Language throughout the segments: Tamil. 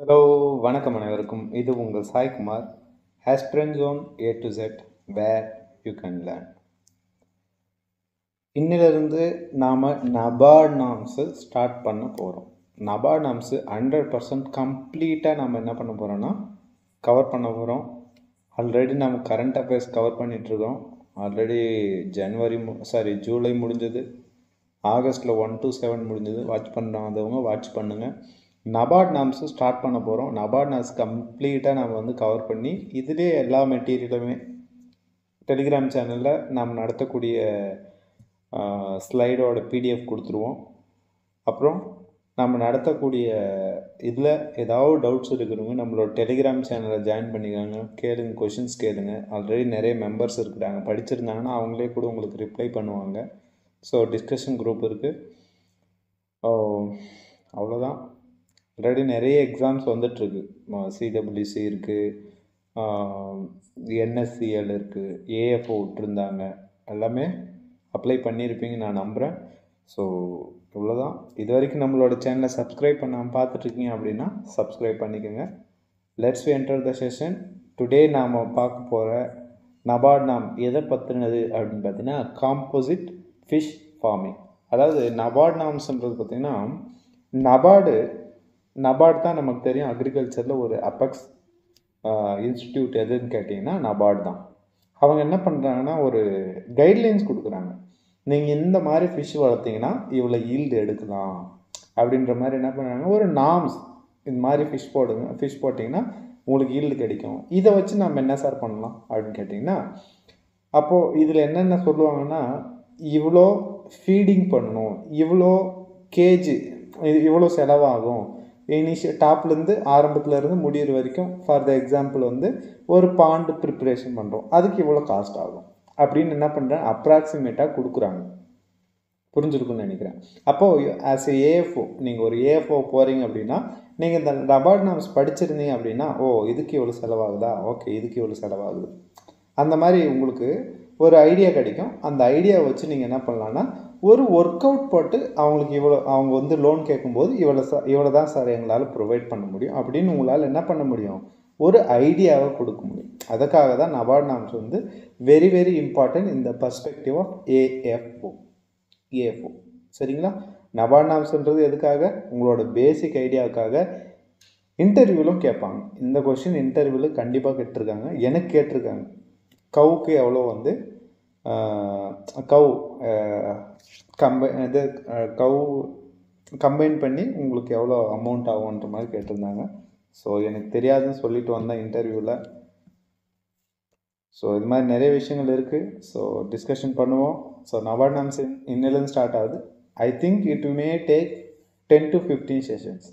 ஹலோ வணக்கம் அனைவருக்கும். இது உங்கள் Saikumar. Aspirants zone a to set where you can learn. இன்னிலிருந்து நாம் நபார்ட் நாம்ஸு ஸ்டார்ட் பண்ண போகிறோம். நபார்ட் நாம்ஸு 100% கம்ப்ளீட்டாக நம்ம என்ன பண்ண போகிறோன்னா கவர் பண்ண போகிறோம். ஆல்ரெடி நம்ம கரண்ட் அஃபேர்ஸ் கவர் பண்ணிகிட்ருக்கோம். ஆல்ரெடி ஜூலை முடிஞ்சது, ஆகஸ்ட்டில் 1 to 7 முடிஞ்சது. வாட்ச் பண்ணாதவங்க வாட்ச் பண்ணுங்கள். நபார்ட் நாம்ஸு ஸ்டார்ட் பண்ண போகிறோம். நபார்ட் நாம்ஸ் கம்ப்ளீட்டாக நம்ம கவர் பண்ணி இதிலே எல்லா மெட்டீரியலுமே டெலிகிராம் சேனலில் நாம் நடத்தக்கூடிய ஸ்லைடோட பிடிஎஃப் கொடுத்துருவோம். அப்புறம் நம்ம நடத்தக்கூடிய இதில் ஏதாவது டவுட்ஸ் இருக்கிறவங்க நம்மளோட டெலிகிராம் சேனலை ஜாயின் பண்ணிக்கிறாங்க. கேளுங்க, கொஷின்ஸ் கேளுங்க. ஆல்ரெடி நிறைய மெம்பர்ஸ் இருக்கிறாங்க. படிச்சிருந்தாங்கன்னா அவங்களே கூட உங்களுக்கு ரிப்ளை பண்ணுவாங்க. ஸோ டிஸ்கஷன் குரூப் இருக்குது. அவ்வளோதான். ஆல்ரெடி நிறைய எக்ஸாம்ஸ் வந்துட்டுருக்கு. சிடபிள்யூசி இருக்குது, என்எஸ்சிஎல் இருக்குது, ஏஎஃப்ஓ விட்டுருந்தாங்க. எல்லாமே அப்ளை பண்ணியிருப்பீங்க நான் நம்புகிறேன். ஸோ இவ்வளோதான். இது வரைக்கும் நம்மளோட சேனலை சப்ஸ்கிரைப் பண்ணாமல் பார்த்துட்ருக்கீங்க அப்படின்னா சப்ஸ்கிரைப் பண்ணிக்கோங்க. Let's enter the session. Today நாம் பார்க்க போகிற நபார்ட் நாம் எதை பற்றினது அப்படின்னு பார்த்தீங்கன்னா காம்போசிட் ஃபிஷ் ஃபார்மிங். அதாவது நபார்ட் நாம்ஸ்ன்றது பார்த்திங்கன்னா நபார்ட் தான் நமக்கு தெரியும். அக்ரிகல்ச்சரில் ஒரு அப்பெக்ஸ் இன்ஸ்டிடியூட் எதுன்னு கேட்டிங்கன்னா நபார்ட் தான். அவங்க என்ன பண்ணுறாங்கன்னா ஒரு கைட்லைன்ஸ் கொடுக்குறாங்க. நீங்கள் இந்த மாதிரி ஃபிஷ் வளர்த்திங்கன்னா இவ்வளோ ஈல்டு எடுக்கலாம் அப்படின்ற மாதிரி என்ன பண்ணுறாங்க ஒரு நாம்ஸ். இந்த மாதிரி ஃபிஷ் போடுங்க, ஃபிஷ் போட்டிங்கன்னா உங்களுக்கு ஈல்டு கிடைக்கும். இதை வச்சு நம்ம என்ன சார் பண்ணலாம் அப்படின்னு கேட்டிங்கன்னா அப்போது இதில் என்னென்ன சொல்லுவாங்கன்னா இவ்வளோ ஃபீடிங் பண்ணணும், இவ்வளோ கேஜி, இது இவ்வளோ செலவாகும். டாப்லேருந்து ஆரம்பத்துலேருந்து முடிகிற வரைக்கும் ஃபார் த எக்ஸாம்பிள் ஒரு பாண்டு ப்ரிப்பரேஷன் பண்ணுறோம், அதுக்கு இவ்வளோ காஸ்ட் ஆகும் அப்படின்னு என்ன பண்ணுறாங்க அப்ராக்சிமேட்டாக கொடுக்குறாங்க. புரிஞ்சுருக்குன்னு நினைக்கிறேன். அப்போது ஆஸ் ஏ ஏஎஃப்ஓ நீங்கள் ஒரு ஏஎஃப்ஓ போகிறீங்க அப்படின்னா நீங்கள் இந்த நபார்ட் நாம்ஸ் படிச்சிருந்தீங்க அப்படின்னா ஓ இதுக்கு இவ்வளோ செலவாகுதா, ஓகே இதுக்கு இவ்வளோ செலவாகுது, அந்த மாதிரி உங்களுக்கு ஒரு ஐடியா கிடைக்கும். அந்த ஐடியாவை வச்சு நீங்கள் என்ன பண்ணலான்னா ஒரு ஒர்க் அவுட் போட்டு அவங்களுக்கு இவ்வளோ அவங்க லோன் கேட்கும்போது இவ்வளோ தான் சார் எங்களால் ப்ரொவைட் பண்ண முடியும் அப்படின்னு உங்களால் என்ன பண்ண முடியும் ஒரு ஐடியாவை கொடுக்க முடியும். அதுக்காக தான் NABARD norms very very important இந்த பர்ஸ்பெக்டிவ் ஆஃப் ஏஎஃப்ஓ. சரிங்களா? நபார்ட் நாம்ஸ்ன்றது எதுக்காக உங்களோட பேசிக் ஐடியாவுக்காக. இன்டர்வியூவிலும் கேட்பாங்க. இந்த கொஸ்டின் இன்டர்வியூவில் கண்டிப்பாக கேட்டிருக்காங்க, எனக்கு கேட்டிருக்காங்க. கவுக்கு எவ்வளோ கம்பைன் பண்ணி உங்களுக்கு எவ்வளோ அமௌண்ட் ஆகுன்ற மாதிரி கேட்டிருந்தாங்க. ஸோ எனக்கு தெரியாதுன்னு சொல்லிட்டு வந்தேன் இன்டர்வியூவில். ஸோ இது மாதிரி நிறைய விஷயங்கள் இருக்குது. ஸோ டிஸ்கஷன் பண்ணுவோம். ஸோ நபார்ட் நாம்ஸ் இன்னிலேருந்து ஸ்டார்ட் ஆகுது. I think it may take 10 to 15 sessions.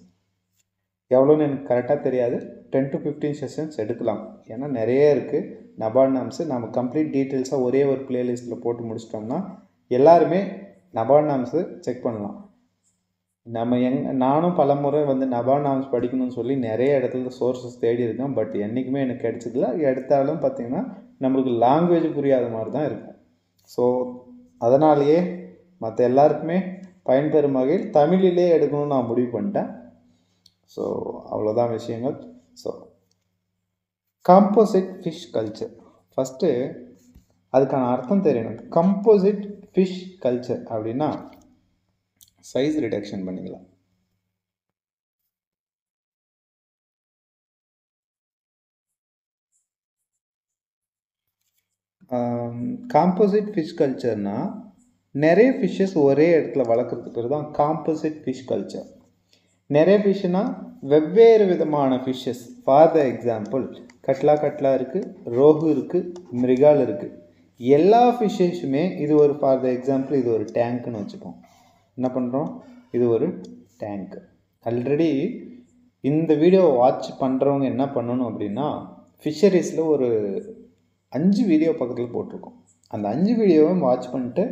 எவ்வளோன்னு எனக்கு கரெக்டாக தெரியாது. 10 to 15 செஷன்ஸ் எடுக்கலாம். ஏன்னா நிறைய இருக்குது நபார்ட் நாம்ஸு. நம்ம கம்ப்ளீட் டீட்டெயில்ஸாக ஒரே ஒரு பிளேலிஸ்ட்டில் போட்டு முடிச்சிட்டோம்னா எல்லாருமே நபார்ட் நாம்ஸு செக் பண்ணலாம். நம்ம நானும் பல முறை நபார்ட் நாம்ஸ் படிக்கணும்னு சொல்லி நிறைய இடத்துல சோர்ஸஸ் தேடி இருக்கேன். பட் என்றைக்குமே எனக்கு கிடைச்சதில்ல. எடுத்தாலும் பார்த்திங்கன்னா நம்மளுக்கு லாங்குவேஜ் புரியாத மாதிரி தான் இருக்கும். ஸோ அதனாலேயே மற்ற எல்லாருக்குமே பயன்பெறும் வகையில் தமிழிலே எடுக்கணும்னு நான் முடிவு பண்ணிட்டேன். ஸோ அவ்வளோதான் விஷயங்கள். So composite fish culture first அதுக்கான அர்த்தம் தெரியணும். காம்போசிட் ஃபிஷ் கல்ச்சர் அப்படின்னா சைஸ் ரிடக்ஷன் பண்ணிக்கலாம். காம்போசிட் ஃபிஷ் கல்ச்சர்னால் நிறைய ஃபிஷ்ஷஸ் ஒரே இடத்துல வளர்க்குறதுக்கு தான் காம்போசிட் ஃபிஷ் கல்ச்சர். நிறைய ஃபிஷ்ஷுனால் வெவ்வேறு விதமான fishes. For the example catla இருக்குது, ரோஹு இருக்குது, மிரிகால் இருக்குது. எல்லா ஃபிஷ்ஷஸுமே இது ஒரு ஃபார் த எக்ஸாம்பிள் இது ஒரு டேங்க்குன்னு வச்சுப்போம். என்ன பண்ணுறோம் இது ஒரு டேங்க். ஆல்ரெடி இந்த வீடியோவை வாட்ச் பண்ணுறவங்க என்ன பண்ணணும் அப்படின்னா ஃபிஷரிஸில் ஒரு 5 வீடியோ பக்கத்தில் போட்டிருக்கோம். அந்த 5 வீடியோவும் வாட்ச் பண்ணிட்டு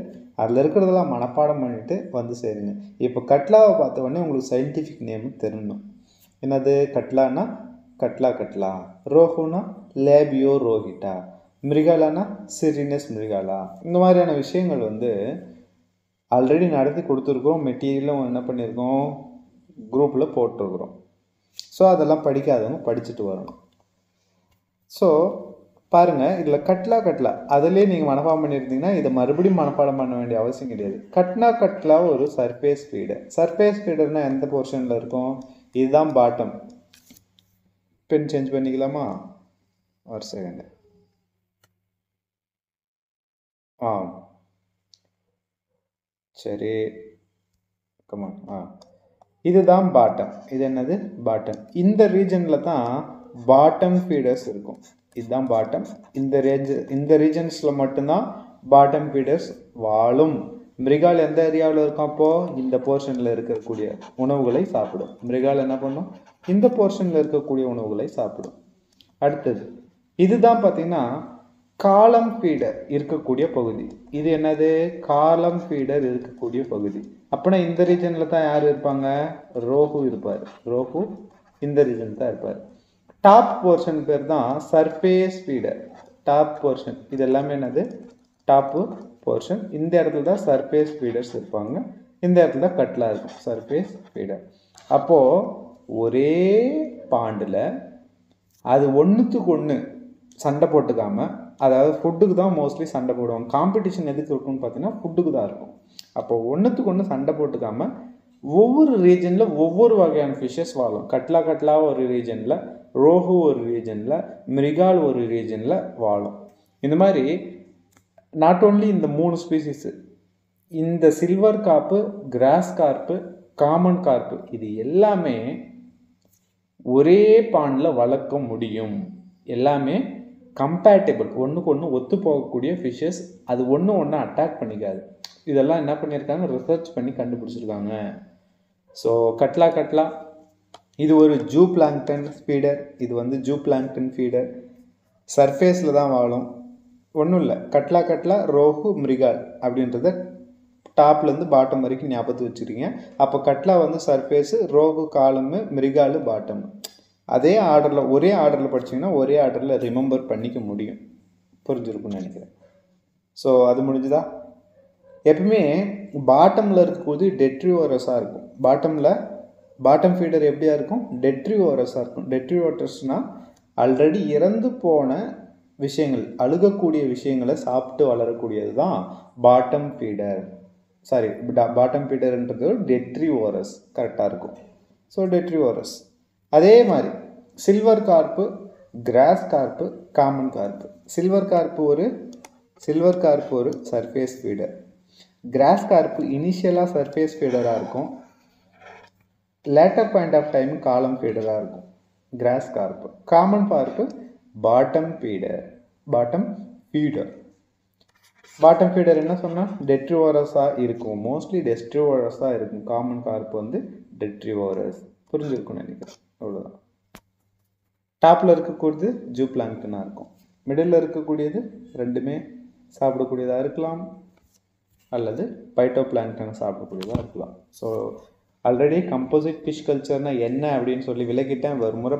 அதில் இருக்கிறதெல்லாம் மனப்பாடம் பண்ணிவிட்டு சேருங்க. இப்போ கட்லாவை பார்த்த உடனே உங்களுக்கு சயின்டிஃபிக் நேம் தெரியணும். என்னது கட்லானா கட்லா, ரோஹுனா லேபியோ ரோஹிட்டா, மிரிகாலானா சிரினஸ் மிரிகாலா. இந்த மாதிரியான விஷயங்கள் ஆல்ரெடி நடத்தி கொடுத்துருக்கோம். மெட்டீரியலும் என்ன பண்ணியிருக்கோம் குரூப்பில் போட்டிருக்கிறோம். ஸோ அதெல்லாம் படிக்காதவங்க படிச்சுட்டு வரணும். ஸோ பாருங்கள், இதில் கட்லா கட்லா அதிலே நீங்கள் மனப்பாடம் பண்ணியிருந்தீங்கன்னா இதை மறுபடியும் மனப்பாடம் பண்ண வேண்டிய அவசியம் கிடையாது. கட்னா கட்லா ஒரு சர்ஃபேஸ் ஃபீடர். சர்ஃபேஸ் ஃபீடர்னால் எந்த போர்ஷனில் இருக்கும்? இதுதான் பாட்டம். பென் சேஞ்ச் பண்ணிக்கலாமா? ஒரு செகண்ட். ஆ சரி, கமான். ஆ இதுதான் பாட்டம். இது என்னது? பாட்டம். இந்த ரீஜனில் தான் பாட்டம் ஃபீடர்ஸ் இருக்கும். இதுதான் பாட்டம். இந்த ரீஜன்ஸில் மட்டும்தான் பாட்டம் ஃபீடர்ஸ் வாழும். மிருகால் எந்த ஏரியாவில் இருக்கும்? அப்போது இந்த போர்ஷனில் இருக்கக்கூடிய உணவுகளை சாப்பிடும். மிருகால் என்ன பண்ணும்? இந்த போர்ஷனில் இருக்கக்கூடிய உணவுகளை சாப்பிடும். அடுத்தது இதுதான் பார்த்தீங்கன்னா காலம் ஃபீடர் இருக்கக்கூடிய பகுதி. இது என்னது? காலம் ஃபீடர் இருக்கக்கூடிய பகுதி. அப்படின்னா இந்த ரீஜனில் தான் யார் இருப்பாங்க? ரோஹு இருப்பார். ரோஹு இந்த ரீஜன் தான் இருப்பார். டாப் போர்ஷன் பேர் தான் சர்ஃபேஸ் ஃபீடர். டாப் போர்ஷன் இது எல்லாமே என்னது? Top portion. இந்த இடத்துல தான் சர்ஃபேஸ் ஃபீடர்ஸ் இருப்பாங்க. இந்த இடத்துல தான் கட்லா இருக்கும். Surface feeder. அப்போது ஒரே பாண்டில் அது ஒன்றுத்துக்கு ஒன்று சண்டை போட்டுக்காமல், அதாவது ஃபுட்டுக்கு தான் மோஸ்ட்லி சண்டை போடுவாங்க. காம்படிஷன் எதுக்கு இருக்குன்னு பார்த்தீங்கன்னா ஃபுட்டுக்கு தான் இருக்கும். அப்போ ஒன்றுத்துக்கு ஒன்று சண்டை போட்டுக்காமல் ஒவ்வொரு ரீஜனில் ஒவ்வொரு வகையான ஃபிஷ்ஷஸ் வாழும். கட்லா கட்லா ஒரு ரீஜனில், ரோஹு ஒரு ரீஜனில், மிரிகால் ஒரு ரீஜனில் வாழும். இந்த மாதிரி நாட் ஓன்லி இந்த 3 ஸ்பீசிஸு, இந்த silver carp, grass carp, common carp இது எல்லாமே ஒரே பாண்டில் வளர்க்க முடியும். எல்லாமே கம்பேட்டபிள், ஒன்றுக்கு ஒன்று ஒத்து போகக்கூடிய ஃபிஷ்ஷஸ். அது ஒன்று ஒன்று அட்டாக் பண்ணிக்காது. இதெல்லாம் என்ன பண்ணியிருக்காங்க? ரிசர்ச் பண்ணி கண்டுபிடிச்சிருக்காங்க. ஸோ கட்லா கட்லா இது ஒரு ஜூ பிளாங்டன் ஃபீடர். இது வந்து ஜூ பிளாங்டன் ஃபீடர். சர்ஃபேஸில் தான் வாழும். ஒன்றும் இல்லை. கட்லா கட்லா, ரோஹு, மிரிகால் அப்படின்றத டாப்லேருந்து பாட்டம் வரைக்கும் ஞாபகத்து வச்சுருக்கீங்க. அப்போ கட்லா வந்து surface, rohu column, mrigal bottom. அதே ஆர்டரில், ஒரே ஆர்டரில் படிச்சிங்கன்னா ஒரே ஆர்டரில் ரிமெம்பர் பண்ணிக்க முடியும். புரிஞ்சிருக்குன்னு நினைக்கிறேன். ஸோ அது முடிஞ்சுதா? எப்பவுமே பாட்டமில் இருக்கும்போது டெட்ரிவோரஸாக இருக்கும். பாட்டமில் பாட்டம் ஃபீடர் எப்படியா இருக்கும்? டெட்ரிவோரஸாக இருக்கும். டெட்ரிவோரஸ்னால் ஆல்ரெடி இறந்து போன விஷயங்கள், அழுகக்கூடிய விஷயங்களை சாப்பிட்டு வளரக்கூடியது தான் பாட்டம் ஃபீடர். சாரி, பாட்டம் ஃபீடர்ன்றது டெட்ரிவோரஸ் கரெக்டாக இருக்கும். So detritivorous. அதே மாதிரி silver carp, grass carp, common carp. Silver carp ஒரு சர்ஃபேஸ் ஃபீடர். கிராஸ் கார்ப்பு இனிஷியலாக சர்ஃபேஸ் ஃபீடராக இருக்கும். Later point of time column ஃபீடராக இருக்கும். Grass carp. Common carp bottom feeder. Bottom feeder என்ன சொன்னால் டெட்ரிவோரஸாக இருக்கும். மோஸ்ட்லி டெட்ரிவோரஸாக இருக்கும். காமன் கார்ப்பு வந்து டெட்ரிவோரஸ். புரிஞ்சிருக்கும்னு நினைக்கிறேன். அவ்வளோதான். டாப்பில் இருக்கக்கூடியது ஜூ பிளாங்க்டனாக இருக்கும். மிடில் இருக்கக்கூடியது ரெண்டுமே சாப்பிடக்கூடியதாக இருக்கலாம், அல்லது பைட்டோ பிளாங்க்டனை சாப்பிடக்கூடியதாக இருக்கலாம். ஸோ ஆல்ரெடி கம்போசிட் ஃபிஷ் கல்ச்சர்னால் என்ன அப்படின்னு சொல்லி விளக்கிட்டேன். ஒரு முறை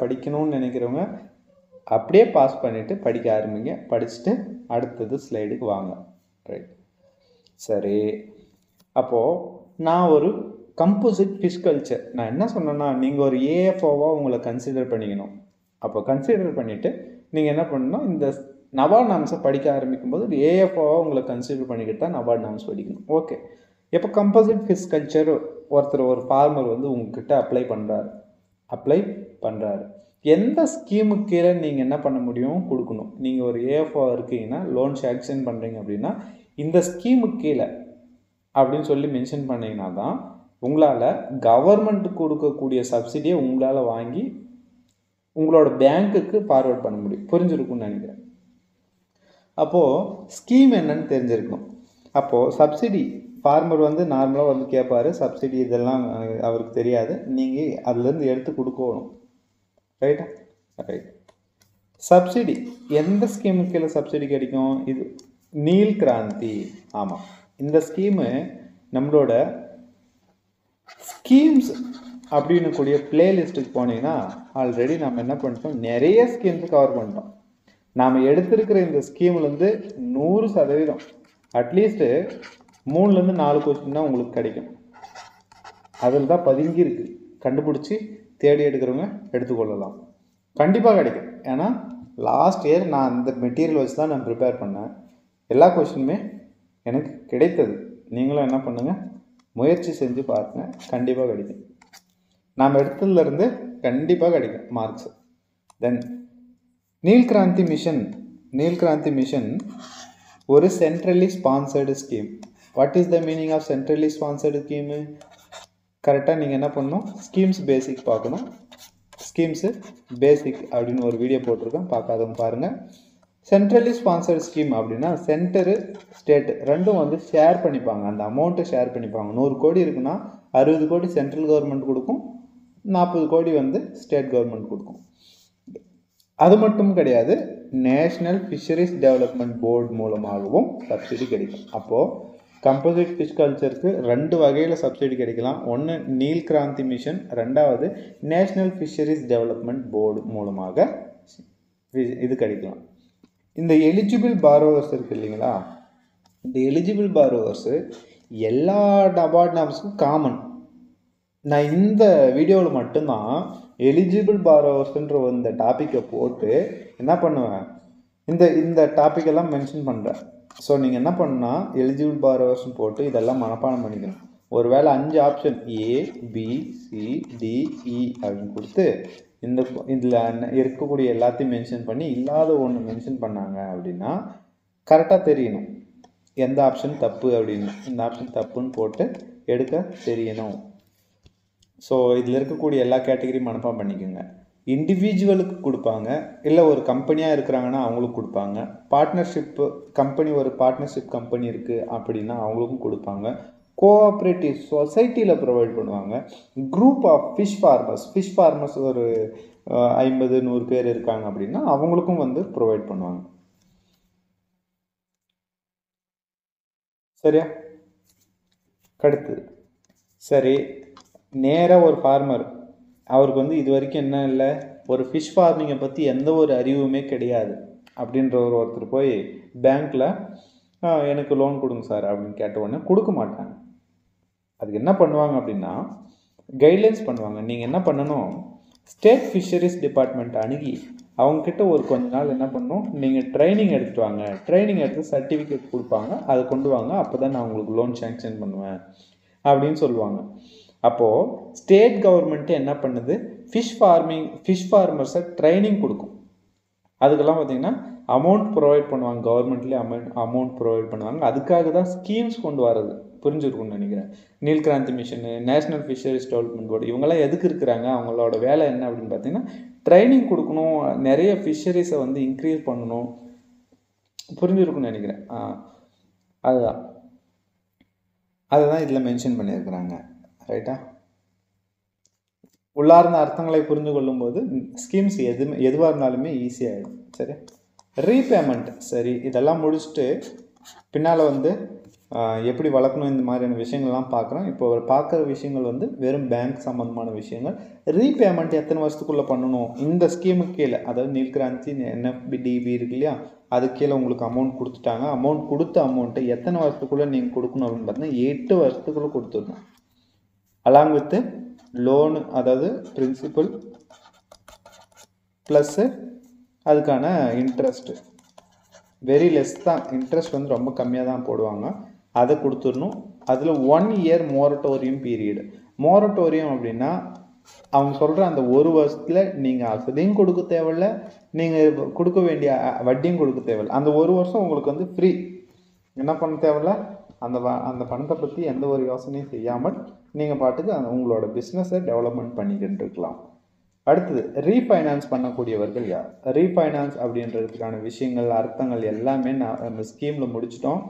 படிக்கணும்னு நினைக்கிறவங்க அப்படியே பாஸ் பண்ணிவிட்டு படிக்க ஆரம்பிங்க. படிச்சுட்டு அடுத்தது ஸ்லைடுக்கு வாங்க. ரைட், சரி. அப்போது நான் ஒரு கம்போசிட் ஃபிஷ் கல்ச்சர் நான் என்ன சொன்னேன்னா, நீங்கள் ஒரு AFOவாக உங்களை கன்சிடர் பண்ணிக்கணும். அப்போ கன்சிடர் பண்ணிவிட்டு நீங்கள் என்ன பண்ணணும், இந்த நபார்ட் நாம்ஸை படிக்க ஆரம்பிக்கும்போது ஒரு AFOவாக உங்களை கன்சிடர் பண்ணிக்கிட்டு தான் நபார்ட் நாம்ஸ் படிக்கணும். ஓகே. இப்போ கம்போசிட் ஃபிஷ் கல்ச்சர் ஒரு ஃபார்மர் வந்து உங்ககிட்ட அப்ளை பண்ணுறாரு. எந்த ஸ்கீமுக்கு கீழே நீங்கள் என்ன பண்ண முடியும் கொடுக்கணும். நீங்கள் ஒரு AFO இருக்கீங்கன்னா, லோன் சேங்ஷன் பண்ணுறீங்க அப்படின்னா, இந்த ஸ்கீமுக்கு கீழே அப்படின்னு சொல்லி மென்ஷன் பண்ணிங்கன்னா தான் உங்களால் கவர்மெண்ட்டுக்கு கொடுக்கக்கூடிய சப்சிடியை உங்களால் வாங்கி உங்களோட பேங்க்குக்கு ஃபார்வேர்ட் பண்ண முடியும். புரிஞ்சிருக்கும்னு நினைக்கிறேன். அப்போது ஸ்கீம் என்னன்னு தெரிஞ்சிருக்கணும். அப்போது சப்சிடி ஃபார்மர் வந்து நார்மலாக வந்து கேட்பார். சப்சிடி இதெல்லாம் அவருக்கு தெரியாது. நீங்கள் அதுலேருந்து எடுத்து கொடுக்கணும். ரைட்டா? ரைட். சப்சிடி எந்த ஸ்கீமுக்கு கீழே சப்சிடி கிடைக்கும்? இது நீல் கிராந்தி. ஆமாம், இந்த ஸ்கீமு நம்மளோட ஸ்கீம்ஸ் அப்படின்னு கூடிய பிளேலிஸ்ட்டுக்கு போனீங்கன்னா ஆல்ரெடி நம்ம என்ன பண்ணிட்டோம், நிறைய ஸ்கீம்ஸு கவர் பண்ணிட்டோம். நாம் எடுத்திருக்கிற இந்த ஸ்கீம்லேருந்து 100% அட்லீஸ்ட்டு 3-4 கொஸ்டின் தான் உங்களுக்கு கிடைக்கும். அதில் தான் பதுங்கி இருக்குது. கண்டுபிடிச்சி தேடி எடுக்கிறவங்க எடுத்துக்கொள்ளலாம். கண்டிப்பாக கிடைக்கும். ஏன்னா லாஸ்ட் இயர் நான் அந்த மெட்டீரியல் வச்சு தான் நான் ப்ரிப்பேர் பண்ணேன். எல்லா கொஷினுமே எனக்கு கிடைத்தது. நீங்களும் என்ன பண்ணுங்கள், முயற்சி செஞ்சு பாருங்கள், கண்டிப்பாக கிடைக்கும். நாம் எடுத்ததுலேருந்து கண்டிப்பாக கிடைக்கும் marks. Then Neel Kranti mission ஒரு centrally sponsored scheme. What is the meaning of centrally sponsored scheme? கரெக்டாக நீங்கள் என்ன பண்ணணும், ஸ்கீம்ஸ் பேசிக் பார்க்கணும். ஸ்கீம்ஸு பேசிக் அப்படின்னு ஒரு வீடியோ போட்டிருக்கேன், பார்க்காதவங்க பாருங்கள். சென்ட்ரலி ஸ்பான்சர்டு ஸ்கீம் அப்படின்னா சென்டரு ஸ்டேட்டு ரெண்டும் வந்து ஷேர் பண்ணிப்பாங்க, அந்த அமௌண்ட்டை ஷேர் பண்ணிப்பாங்க. 100 கோடி இருக்குன்னா 60 கோடி சென்ட்ரல் கவர்மெண்ட் கொடுக்கும், 40 கோடி வந்து ஸ்டேட் கவர்மெண்ட் கொடுக்கும். அது மட்டும் கிடையாது, நேஷ்னல் ஃபிஷரிஸ் டெவலப்மெண்ட் போர்டு மூலமாகவும் சப்சிடி கிடைக்கும். அப்போது கம்போசிட் ஃபிஷ் கல்ச்சருக்கு 2 வகையில் சப்சிடி கிடைக்கலாம். ஒன்று நீல் கிராந்தி மிஷன், ரெண்டாவது நேஷ்னல் ஃபிஷரிஸ் டெவலப்மெண்ட் போர்டு மூலமாக இது கிடைக்கலாம். இந்த எலிஜிபிள் பாரோவர்ஸ் இருக்குது இல்லைங்களா, இந்த எலிஜிபிள் பாரோவர்ஸு எல்லா நபார்ட் நாம்ஸுக்கும் காமன். நான் இந்த வீடியோவில் மட்டும்தான் எலிஜிபிள் பாரோவர்ஸ்ன்ற இந்த டாப்பிக்கை போட்டு என்ன பண்ணுவேன், இந்த டாப்பிக்கெல்லாம் மென்ஷன் பண்ணுறேன். ஸோ நீங்கள் என்ன பண்ணால் எலிஜிபிள் பாரோவர்ஸ்னு போட்டு இதெல்லாம் மனப்பாடம் பண்ணிக்கணும். ஒரு வேளை 5 ஆப்ஷன் ABCDE அப்படின்னு கொடுத்து இதில் இருக்கக்கூடிய எல்லாத்தையும் மென்ஷன் பண்ணி இல்லாத ஒன்று மென்ஷன் பண்ணாங்க அப்படின்னா கரெக்டாக தெரியணும் எந்த ஆப்ஷன் தப்பு அப்படின்னு. இந்த ஆப்ஷன் தப்புன்னு போட்டு எடுக்க தெரியணும். ஸோ இதில் இருக்கக்கூடிய எல்லா கேட்டகரியும் மனப்பாடம் பண்ணிக்கோங்க. இண்டிவிஜுவலுக்கு கொடுப்பாங்க, இல்லை ஒரு கம்பெனியாக இருக்கிறாங்கன்னா அவங்களுக்கு கொடுப்பாங்க. பார்ட்னர்ஷிப்பு கம்பெனி, ஒரு பார்ட்னர்ஷிப் கம்பெனி இருக்குது அப்படின்னா அவங்களுக்கும் கொடுப்பாங்க. கோஆப்ரேட்டிவ் சொசைட்டியில் ப்ரொவைட் பண்ணுவாங்க. குரூப் ஆஃப் ஃபிஷ் ஃபார்மர்ஸ் ஒரு 50-100 பேர் இருக்காங்க அப்படின்னா அவங்களுக்கும் வந்து ப்ரொவைட் பண்ணுவாங்க. சரியா? அடுத்தது, சரி, நேராக ஒரு ஃபார்மர், அவருக்கு வந்து இது வரைக்கும் என்ன இல்லை, ஒரு ஃபிஷ் ஃபார்மிங்கை பற்றி எந்த ஒரு அறிவுமே கிடையாது அப்படின்ற ஒருத்தர் போய் பேங்க்கில் எனக்கு லோன் கொடுங்க சார் அப்படின்னு கேட்ட உடனே கொடுக்க மாட்டாங்க. அதுக்கு என்ன பண்ணுவாங்க அப்படின்னா கைட்லைன்ஸ் பண்ணுவாங்க. நீங்கள் என்ன பண்ணணும், ஸ்டேட் ஃபிஷரிஸ் டிபார்ட்மெண்ட் அணுகி அவங்கக்கிட்ட ஒரு கொஞ்ச நாள் என்ன பண்ணணும், நீங்கள் ட்ரைனிங் எடுத்துகிட்டு வாங்க. ட்ரைனிங் எடுத்து சர்டிஃபிகேட் கொடுப்பாங்க, அதை கொண்டு வாங்க, அப்போ தான் நான் உங்களுக்கு லோன் சேங்ஷன் பண்ணுவேன் அப்படின்னு சொல்லுவாங்க. அப்போது ஸ்டேட் கவர்மெண்ட்டு என்ன பண்ணுது, ஃபிஷ் ஃபார்மர்ஸை ட்ரைனிங் கொடுக்கும். அதுக்கெல்லாம் பார்த்திங்கன்னா அமௌண்ட் ப்ரொவைட் பண்ணுவாங்க, கவர்மெண்ட்லேயே அமௌண்ட் ப்ரொவைட் பண்ணுவாங்க. அதுக்காக தான் ஸ்கீம்ஸ் கொண்டு வரது, புரிஞ்சுருக்குன்னு நினைக்கிறேன். Neel Kranti mission, national fisheries development board, இவங்கெல்லாம் எதுக்கு இருக்கிறாங்க, அவங்களோட வேலை என்ன அப்படின்னு பார்த்திங்கன்னா ட்ரைனிங் கொடுக்கணும், நிறைய ஃபிஷரிஸை வந்து இன்க்ரீஸ் பண்ணணும். புரிஞ்சுருக்குன்னு நினைக்கிறேன். அதுதான் இதில் மென்ஷன் பண்ணியிருக்கிறாங்க. ரைட்டா? உள்ளார்ந்த அர்த்தங்களை புரிந்து கொள்ளும் போது ஸ்கீம்ஸ் எதுவாக இருந்தாலுமே ஈஸியாகிடும். சரி, ரீபேமெண்ட். சரி, இதெல்லாம் முடிச்சுட்டு பின்னால் வந்து எப்படி வளர்க்கணும் இந்த மாதிரியான விஷயங்கள்லாம் பார்க்குறோம். இப்போ பார்க்குற விஷயங்கள் வந்து வெறும் பேங்க் சம்மந்தமான விஷயங்கள். ரீபேமெண்ட் எத்தனை வருஷத்துக்குள்ளே பண்ணணும் இந்த ஸ்கீமுக்கு கீழே, அதாவது நீல் கிராந்தி NFBDB இருக்கு இல்லையா, அது கீழே உங்களுக்கு அமௌண்ட் கொடுத்துட்டாங்க. அமௌண்ட் கொடுத்த அமௌண்ட்டை எத்தனை வருஷத்துக்குள்ளே நீங்கள் கொடுக்கணும் அப்படின்னு பார்த்தீங்கன்னா 8 வருஷத்துக்குள்ளே கொடுத்துடணும். அலாங் வித்து லோனு, அதாவது பிரின்சிபல் ப்ளஸ்ஸு அதுக்கான இன்ட்ரெஸ்ட்டு. வெரி லெஸ் தான், இன்ட்ரெஸ்ட் வந்து ரொம்ப கம்மியாக தான் போடுவாங்க, அதை கொடுத்துடணும். அதில் 1 இயர் மோரட்டோரியம் பீரியடு. மோரட்டோரியம் அப்படின்னா அவங்க சொல்கிற அந்த 1 வருஷத்தில் நீங்கள் அசதியும் கொடுக்க தேவையில்ல, நீங்கள் கொடுக்க வேண்டிய வட்டியும் கொடுக்க தேவையில்லை. அந்த 1 வருஷம் உங்களுக்கு வந்து ஃப்ரீ, என்ன பண்ண தேவையில்ல, அந்த பணத்தை பற்றி எந்த ஒரு யோசனையும் செய்யாமல் நீங்கள் பாட்டுக்கு உங்களோட பிஸ்னஸை டெவலப்மெண்ட் பண்ணிக்கிட்டு இருக்கலாம். அடுத்தது, ரீஃபைனான்ஸ் பண்ணக்கூடியவர்கள் யார்? ரீஃபைனான்ஸ் அப்படின்றதுக்கான விஷயங்கள், அர்த்தங்கள் எல்லாமே நம்ம ஸ்கீமில் முடிச்சிட்டோம்.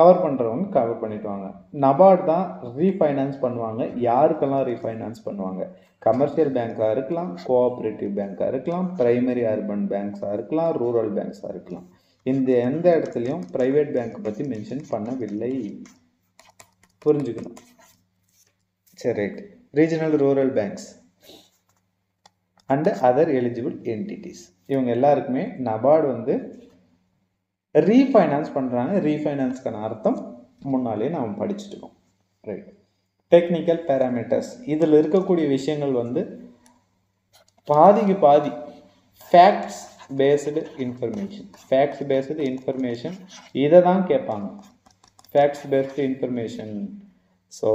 கவர் பண்ணுறவங்க கவர் பண்ணிவிடுவாங்க. நபார்டு தான் ரீஃபைனான்ஸ் பண்ணுவாங்க. யாருக்கெல்லாம் ரீஃபைனான்ஸ் பண்ணுவாங்க? கமர்ஷியல் பேங்காக இருக்கலாம், கோஆப்ரேட்டிவ் பேங்காக இருக்கலாம், ப்ரைமரி அர்பன் பேங்க்ஸாக இருக்கலாம், ரூரல் பேங்க்ஸாக இருக்கலாம். இந்த எந்த இடத்துலையும் ப்ரைவேட் பேங்க்கை பற்றி மென்ஷன் பண்ணவில்லை, புரிஞ்சுக்கணும். சரி, right. Regional rural banks and other eligible entities, இவங்க எல்லாருக்குமே நபார்டு வந்து ரீஃபைனான்ஸ் பண்ணுறாங்க. ரீஃபைனான்ஸ்க்கான அர்த்தம் முன்னாலே நாம் படிச்சுட்டுருக்கோம். ரைட். டெக்னிக்கல் பேராமீட்டர்ஸ், இதில் இருக்கக்கூடிய விஷயங்கள் வந்து பாதிக்கு பாதி facts based information, facts based information இதை தான் கேட்பாங்க, ஃபேக்ட்ஸ் பேஸ்டு இன்ஃபர்மேஷன். ஸோ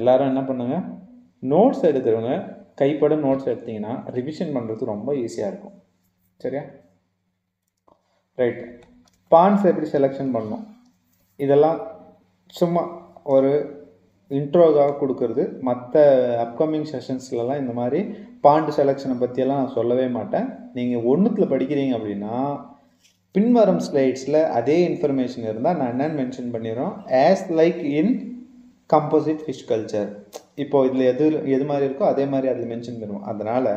எல்லாரும் என்ன பண்ணுங்க, நோட்ஸ் எடுக்கிறவங்க கைப்பட நோட்ஸ் எடுத்தீங்கன்னா ரிவிஷன் பண்ணுறதுக்கு ரொம்ப ஈஸியாக இருக்கும். சரியா? ரைட். பான்ஸ் எப்படி செலெக்ஷன் பண்ணணும், இதெல்லாம் சும்மா ஒரு இன்ட்ரோவாக கொடுக்கறது. மற்ற அப்கமிங் செஷன்ஸ்லலாம் இந்த மாதிரி பாண்ட் செலெக்ஷனை பற்றியெல்லாம் நான் சொல்லவே மாட்டேன். நீங்கள் ஒன்றுத்தில் படிக்கிறீங்க அப்படின்னா பின்வரும் ஸ்லைட்ஸில் அதே இன்ஃபர்மேஷன் இருந்தால் நான் என்னென்னு மென்ஷன் பண்ணிடுறோம். As like in composite fish culture, இப்போது இதில் எது எது மாதிரி இருக்கோ அதே மாதிரி அதில் மென்ஷன் பண்ணுவோம். அதனால்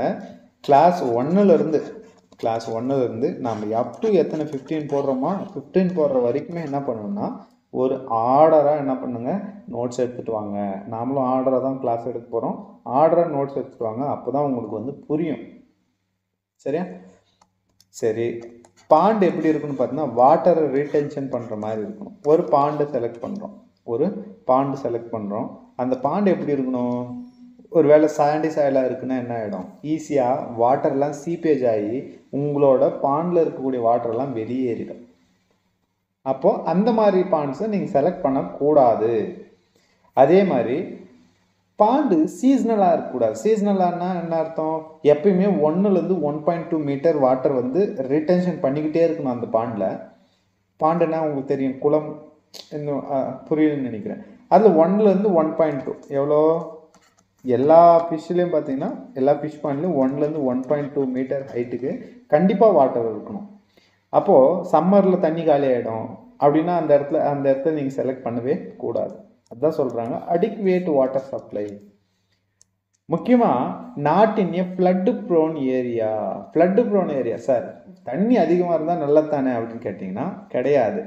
கிளாஸ் ஒன்னுலேருந்து நம்ம அப் டு எத்தனை 15 போடுறோமா 15 போடுற வரைக்குமே என்ன பண்ணணும்னா ஒரு ஆர்டராக என்ன பண்ணுங்கள், நோட்ஸ் எடுத்துகிட்டு வாங்க. நாமளும் ஆர்டராக தான் கிளாஸ் எடுக்க போகிறோம், ஆர்டராக நோட்ஸ் எடுத்துகிட்டு வாங்க, அப்போ தான் உங்களுக்கு வந்து புரியும். சரியா? சரி, பாண்டு எப்படி இருக்குன்னு பார்த்தீங்கன்னா வாட்டரை ரீடென்ஷன் பண்ணுற மாதிரி இருக்கணும். ஒரு பாண்டு செலக்ட் பண்ணுறோம். அந்த பாண்டு எப்படி இருக்கணும், ஒரு வேளை சாண்டி சாயலாக இருக்குன்னா என்ன ஆகிடும், ஈஸியாக வாட்டர்லாம் சீப்பேஜ் ஆகி உங்களோட பாண்டில் இருக்கக்கூடிய வாட்டர்லாம் வெளியேறிடும். அப்போது அந்த மாதிரி பாண்ட்ஸை நீங்கள் செலக்ட் பண்ணக்கூடாது. அதே மாதிரி பாண்டு சீஸ்னலாக இருக்கக்கூடாது. சீஸ்னலானா என்ன அர்த்தம், எப்பயுமே 1-1.2 மீட்டர் வாட்டர் வந்து ரீடென்ஷன் பண்ணிக்கிட்டே இருக்கணும் அந்த பாண்டில். பாண்டுன்னா உங்களுக்கு தெரியும், குளம் இன்னும் புரியலன்னு நினைக்கிறேன். அதில் 1-1.2 எவ்வளோ எல்லா ஃபிஷ்லேயும் பார்த்தீங்கன்னா எல்லா ஃபிஷ் பாண்ட்லேயும் 1-1.2 மீட்டர் ஹைட்டுக்கு கண்டிப்பாக வாட்டர் இருக்கணும். அப்போது சம்மரில் தண்ணி காலி ஆகிடும் அப்படின்னா அந்த இடத்துல நீங்கள் செலக்ட் பண்ணவே கூடாது. அதுதான் சொல்கிறாங்க அடிக்வேட் வாட்டர் சப்ளை. முக்கியமாக நாட்டின் ஃப்ளட்டு ப்ரோன் ஏரியா. சார் தண்ணி அதிகமாக இருந்தால் நல்லா தானே அப்படின்னு கேட்டிங்கன்னா கிடையாது.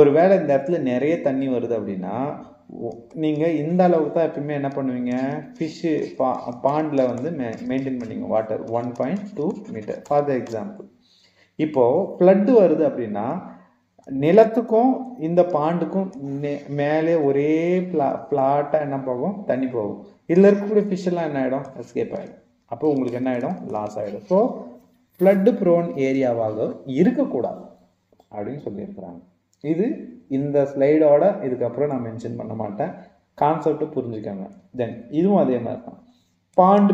ஒரு வேளை இந்த இடத்துல நிறைய தண்ணி வருது அப்படின்னா நீங்கள் இந்த அளவுக்கு தான் எப்பவுமே என்ன பண்ணுவீங்க, ஃபிஷ்ஷு பாண்டில் வந்து மெயின்டைன் பண்ணிங்க water 1.2 metre for the example. இப்போது ஃப்ளட்டு வருது அப்படின்னா நிலத்துக்கும் இந்த பாண்டுக்கும் மேலே ஒரே பிளாட்டாக என்ன போகும், தண்ணி போகும். இதில் இருக்கக்கூடிய ஃபிஷ்ஷெல்லாம் என்ன ஆகிடும், எஸ்கேப் ஆகிடும். அப்போ உங்களுக்கு என்ன ஆகிடும், லாஸ் ஆகிடும். ஸோ ஃப்ளட்டு ப்ரோன் ஏரியாவாக இருக்கக்கூடாது அப்படின்னு சொல்லியிருக்கிறாங்க. இது இந்த ஸ்லைடோட இதுக்கப்புறம் நான் மென்ஷன் பண்ண மாட்டேன், கான்செப்டை புரிஞ்சுக்கோங்க. தென் இதுவும் அதே மாதிரி தான். Pond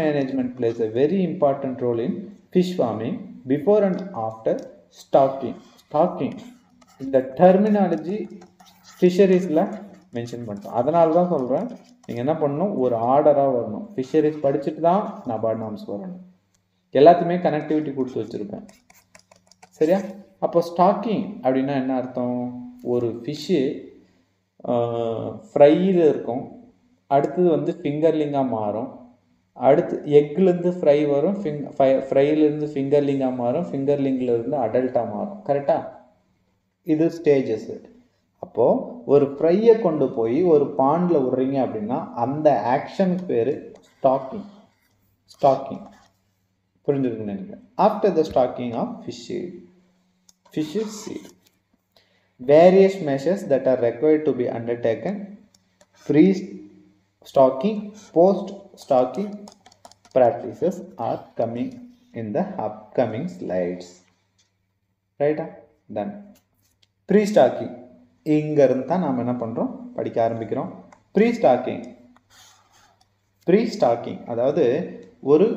management plays a very important role in fish farming before and after stocking. இந்த terminology ஃபிஷரிஸில் மென்ஷன் பண்ணுறோம். அதனால தான் சொல்கிறேன், நீங்கள் என்ன பண்ணணும், ஒரு ஆர்டராக வரணும். ஃபிஷரிஸ் படிச்சுட்டு தான் NABARD norms வரணும். எல்லாத்தையுமே கனெக்டிவிட்டி கொடுத்து வச்சுருப்பேன். சரியா? அப்போ ஸ்டாக்கிங் அப்படின்னா என்ன அர்த்தம், ஒரு ஃபிஷ்ஷு ஃப்ரையில் இருக்கும், அடுத்தது வந்து ஃபிங்கர்லிங்காக மாறும், அடுத்து எக்லேருந்து ஃப்ரை வரும், ஃப்ரைலேருந்து ஃபிங்கர்லிங்காக மாறும், ஃபிங்கர்லிங்கிலேருந்து அடல்ட்டாக மாறும். கரெக்டாக? இது ஸ்டேஜஸ்ஸு. அப்போது ஒரு ஃப்ரையை கொண்டு போய் ஒரு பாண்டில் விடுறீங்க அப்படின்னா அந்த ஆக்ஷனுக்கு பேர் ஸ்டாக்கிங். புரிஞ்சுருக்குன்னு நினைக்கிறேன். After the stocking of fish seed various measures that are required to be undertaken pre stocking post stocking practices are coming in the upcoming slides. Right? Done. Pre-stocking இங்கிருந்து தான் நாம் என்ன பண்ணுறோம், படிக்க ஆரம்பிக்கிறோம். ப்ரீ ஸ்டாக்கிங் அதாவது ஒரு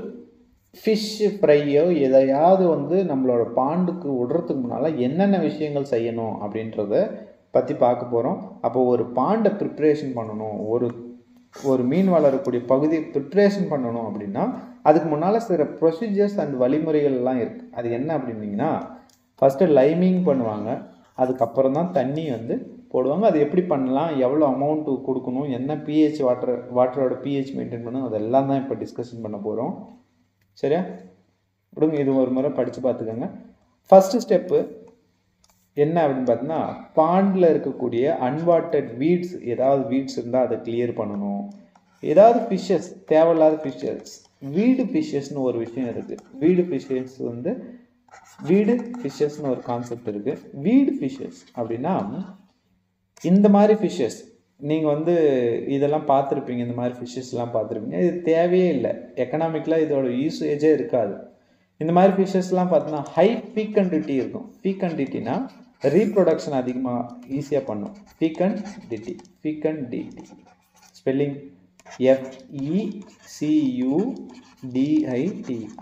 ஃபிஷ் ஃப்ரையோ எதையாவது வந்து நம்மளோட பாண்டுக்கு விடுறதுக்கு முன்னால் என்னென்ன விஷயங்கள் செய்யணும் அப்படின்றத பற்றி பார்க்க போகிறோம். அப்போது ஒரு பாண்டை ப்ரிப்ரேஷன் பண்ணணும், ஒரு மீன் வளரக்கூடிய பகுதியை ப்ரிப்ரேஷன் பண்ணணும் அப்படின்னா அதுக்கு முன்னால் சில ப்ரொசீஜர்ஸ் அண்ட் வழிமுறைகள்லாம் இருக்குது. அது என்ன அப்படின்னிங்கன்னா ஃபஸ்ட்டு லைமிங் பண்ணுவாங்க, அதுக்கப்புறம் தான் தண்ணி வந்து போடுவாங்க. அது எப்படி பண்ணலாம், எவ்வளோ அமௌண்ட்டு கொடுக்கணும், என்ன pH வாட்டரோட pH மெயின்டைன் பண்ணணும், அதெல்லாம் தான் இப்போ டிஸ்கஷன் பண்ண போகிறோம். சரியா? விடுங்க, இது ஒரு முறை படித்து பார்த்துக்கோங்க. ஃபஸ்ட்டு ஸ்டெப்பு என்ன அப்படின்னு பார்த்தீங்கன்னா பாண்டில் இருக்கக்கூடிய அன்வான்ட் வீட்ஸ், ஏதாவது வீட்ஸ் இருந்தால் அதை கிளியர் பண்ணணும். ஏதாவது ஃபிஷ்ஷஸ், தேவையில்லாத ஃபிஷ்ஷஸ், வீடு ஃபிஷ்ஷஸ்னு ஒரு விஷயம் இருக்குது. வீடு ஃபிஷ்ஷஸ்னு ஒரு கான்செப்ட் இருக்குது. வீடு ஃபிஷ்ஷஸ் அப்படின்னா இந்த மாதிரி ஃபிஷ்ஷஸ் நீங்கள் வந்து இதெல்லாம் பார்த்துருப்பீங்க, இந்த மாதிரி ஃபிஷ்ஷஸ்லாம் பார்த்துருப்பீங்க. இது தேவையே இல்லை, எக்கனாமிக்கலாக இதோட யூசேஜே இருக்காது. இந்த மாதிரி ஃபிஷ்ஷஸ்லாம் பார்த்தீங்கன்னா ஹை ஃபீக்கன்டிட்டி இருக்கும். ஃபீக்கன்டிட்டினா ரீப்ரொடக்ஷன் அதிகமாக ஈஸியாக பண்ணும். Fecundity, fecundity spelling FECUDIT.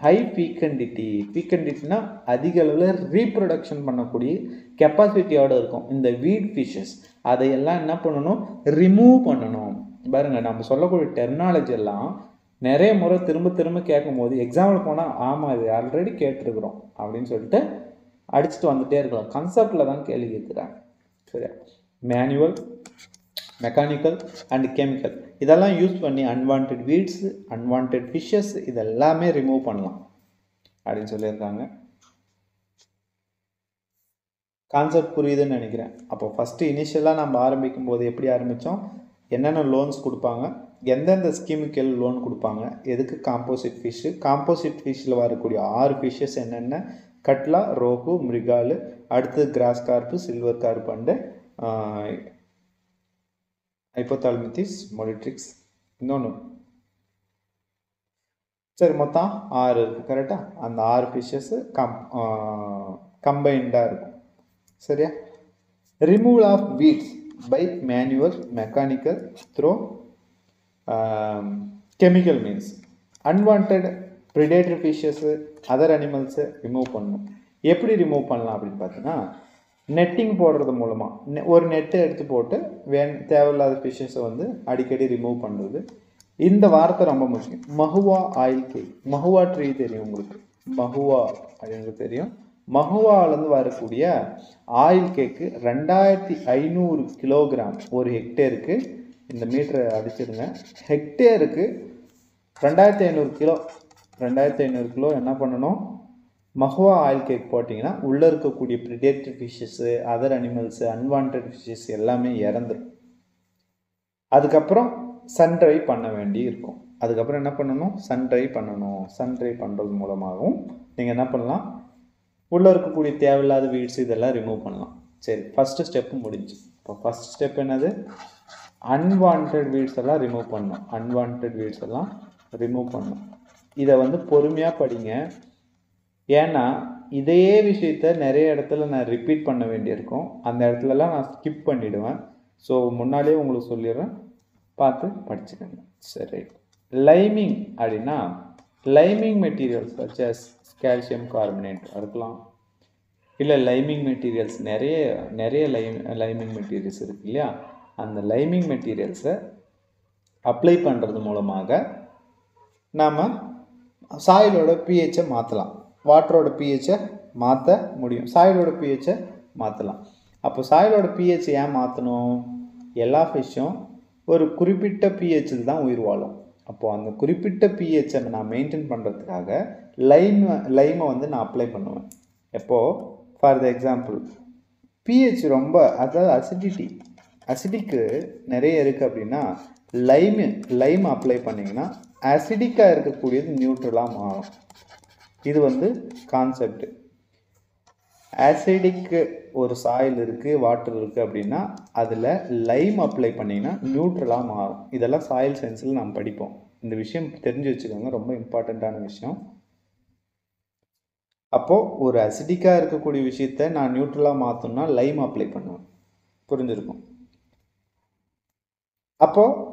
High fecundity, ஃபீக்கன்டிட்டினா அதிக அளவில் ரீப்ரொடக்ஷன் பண்ணக்கூடிய கெப்பாசிட்டியோடு இருக்கும் இந்த வீட் ஃபிஷ்ஷஸ். அதையெல்லாம் என்ன பண்ணணும், ரிமூவ் பண்ணணும். பாருங்கள், நம்ம சொல்லக்கூடிய டெர்னாலஜி எல்லாம் நிறைய முறை திரும்ப திரும்ப கேட்கும்போது எக்ஸாம்பிள் போனால் ஆமாம் இது ஆல்ரெடி கேட்டிருக்கிறோம் அப்படின்னு சொல்லிட்டு அடிச்சுட்டு வந்துகிட்டே இருக்கலாம். கான்செப்டில் தான் கேள்வி கேட்குறாங்க. சரியா, மேனுவல், மெக்கானிக்கல் அண்ட் கெமிக்கல் இதெல்லாம் யூஸ் பண்ணி அன்வான்ட் வீட்ஸு, அன்வான்ட் ஃபிஷ்ஷஸ் இதெல்லாமே ரிமூவ் பண்ணலாம் அப்படின்னு சொல்லியிருக்காங்க. கான்செப்ட் புரியுதுன்னு நினைக்கிறேன். அப்போ ஃபஸ்ட்டு இனிஷியலாக நம்ம ஆரம்பிக்கும் போது எப்படி ஆரம்பித்தோம், என்னென்ன லோன்ஸ் கொடுப்பாங்க, எந்தெந்த ஸ்கீமுக்கு லோன் கொடுப்பாங்க, எதுக்கு காம்போசிட் ஃபிஷ்ஷு, காம்போசிட் ஃபிஷ்ஷில் வரக்கூடிய 6 ஃபிஷ்ஷஸ் என்னென்ன, கட்லா, ரோகு, மிருகாலு, அடுத்து grass carp, silver carp and hypophthalmichthys molitrix, இன்னொன்று. சரி, மொத்தம் 6 இருக்குது கரெக்டாக. அந்த 6 ஃபிஷ்ஷஸ்ஸு கம்பைண்டாக இருக்கும். சரியா, removal of weeds by manual, mechanical, through chemical means unwanted predatory fishes, other அனிமல்ஸை ரிமூவ் பண்ணணும். எப்படி ரிமூவ் பண்ணலாம் அப்படின்னு பார்த்தீங்கன்னா, நெட்டிங் போடுறது மூலமாக ஒரு நெட்டை எடுத்து போட்டு தேவையில்லாத ஃபிஷ்ஷஸை வந்து அடிக்கடி ரிமூவ் பண்ணுறது. இந்த வார்த்தை ரொம்ப முக்கியம், mahua oil cake. Mahua tree தெரியும் உங்களுக்கு, மஹுவா அப்படிங்கிறது தெரியும். மஹுவாலேருந்து வரக்கூடிய ஆயில் கேக்கு 2500 கிலோகிராம் ஒரு ஹெக்டேருக்கு. இந்த மீட்டரை அடிச்சிடுங்க. ஹெக்டேருக்கு 2500 கிலோ, 2500 கிலோ என்ன பண்ணணும், மஹுவா ஆயில் கேக் போட்டிங்கன்னா உள்ளே இருக்கக்கூடிய predatory fishes, other animals, unwanted fishes எல்லாமே இறந்துடும். அதுக்கப்புறம் சன் ட்ரை பண்ண வேண்டி இருக்கும். அதுக்கப்புறம் என்ன பண்ணணும், சன் ட்ரை பண்ணணும். சன் ட்ரை பண்ணுறது மூலமாகவும் நீங்கள் என்ன பண்ணலாம், உள்ளே இருக்கக்கூடிய தேவையில்லாத வீட்ஸ் இதெல்லாம் ரிமூவ் பண்ணலாம். சரி, ஃபஸ்ட்டு ஸ்டெப்பு முடிஞ்சு. இப்போ ஃபஸ்ட் ஸ்டெப் என்னது, அன்வான்ட் வீட்ஸ் எல்லாம் ரிமூவ் பண்ணணும். அன்வான்ட் வீட்ஸ் எல்லாம் ரிமூவ் பண்ணணும். இதை வந்து பொறுமையாக படிங்க, ஏன்னா இதே விஷயத்த நிறைய இடத்துல நான் ரிப்பீட் பண்ண வேண்டியிருக்கும். அந்த இடத்துலலாம் நான் ஸ்கிப் பண்ணிவிடுவேன். ஸோ முன்னாலே உங்களுக்கு சொல்லிடுறேன், பார்த்து படிச்சுக்கோங்க. சரி, லைமிங் அப்படின்னா liming materials such as calcium carbonate இருக்கலாம். இல்லை லைமிங் மெட்டீரியல்ஸ் நிறைய நிறைய லைமிங் மெட்டீரியல்ஸ் இருக்குது இல்லையா, அந்த லைமிங் மெட்டீரியல்ஸை அப்ளை பண்ணுறது மூலமாக நாம் சாயிலோட pHஐ மாற்றலாம், வாட்டரோட pHஐ மாற்ற முடியும், சாயிலோட pHஐ மாற்றலாம். அப்போ சாயிலோட pH ஏன் மாற்றணும், எல்லா ஃபிஷ்ஷும் ஒரு குறிப்பிட்ட pHல் தான் உயிர் வாழும். அப்போது அந்த குறிப்பிட்ட pHஐ நான் மெயின்டைன் பண்ணுறதுக்காக லைமை வந்து நான் அப்ளை பண்ணுவேன். எப்போது, ஃபார் த எக்ஸாம்பிள் pH ரொம்ப, அதாவது அசிடிக்கு நிறைய இருக்குது அப்படின்னா லைம் அப்ளை பண்ணிங்கன்னா அசிடிக்காக இருக்கக்கூடியது நியூட்ரலாக மாறும். இது வந்து கான்செப்ட். ஆசிடிக்கு ஒரு சாயில் இருக்குது, வாட்டர் இருக்குது அப்படின்னா அதில் லைம் அப்ளை பண்ணிங்கன்னா நியூட்ரலாக மாறும். இதெல்லாம் சாயில் சயின்ஸில் நாம் படிப்போம். இந்த விஷயம் தெரிஞ்சு வச்சுக்கோங்க, ரொம்ப இம்பார்ட்டண்ட்டான விஷயம். அப்போது ஒரு அசிடிக்காக இருக்கக்கூடிய விஷயத்தை நான் நியூட்ரலாக மாற்றணும்னா லைம் அப்ளை பண்ணுவேன். புரிஞ்சிருக்கும். அப்போது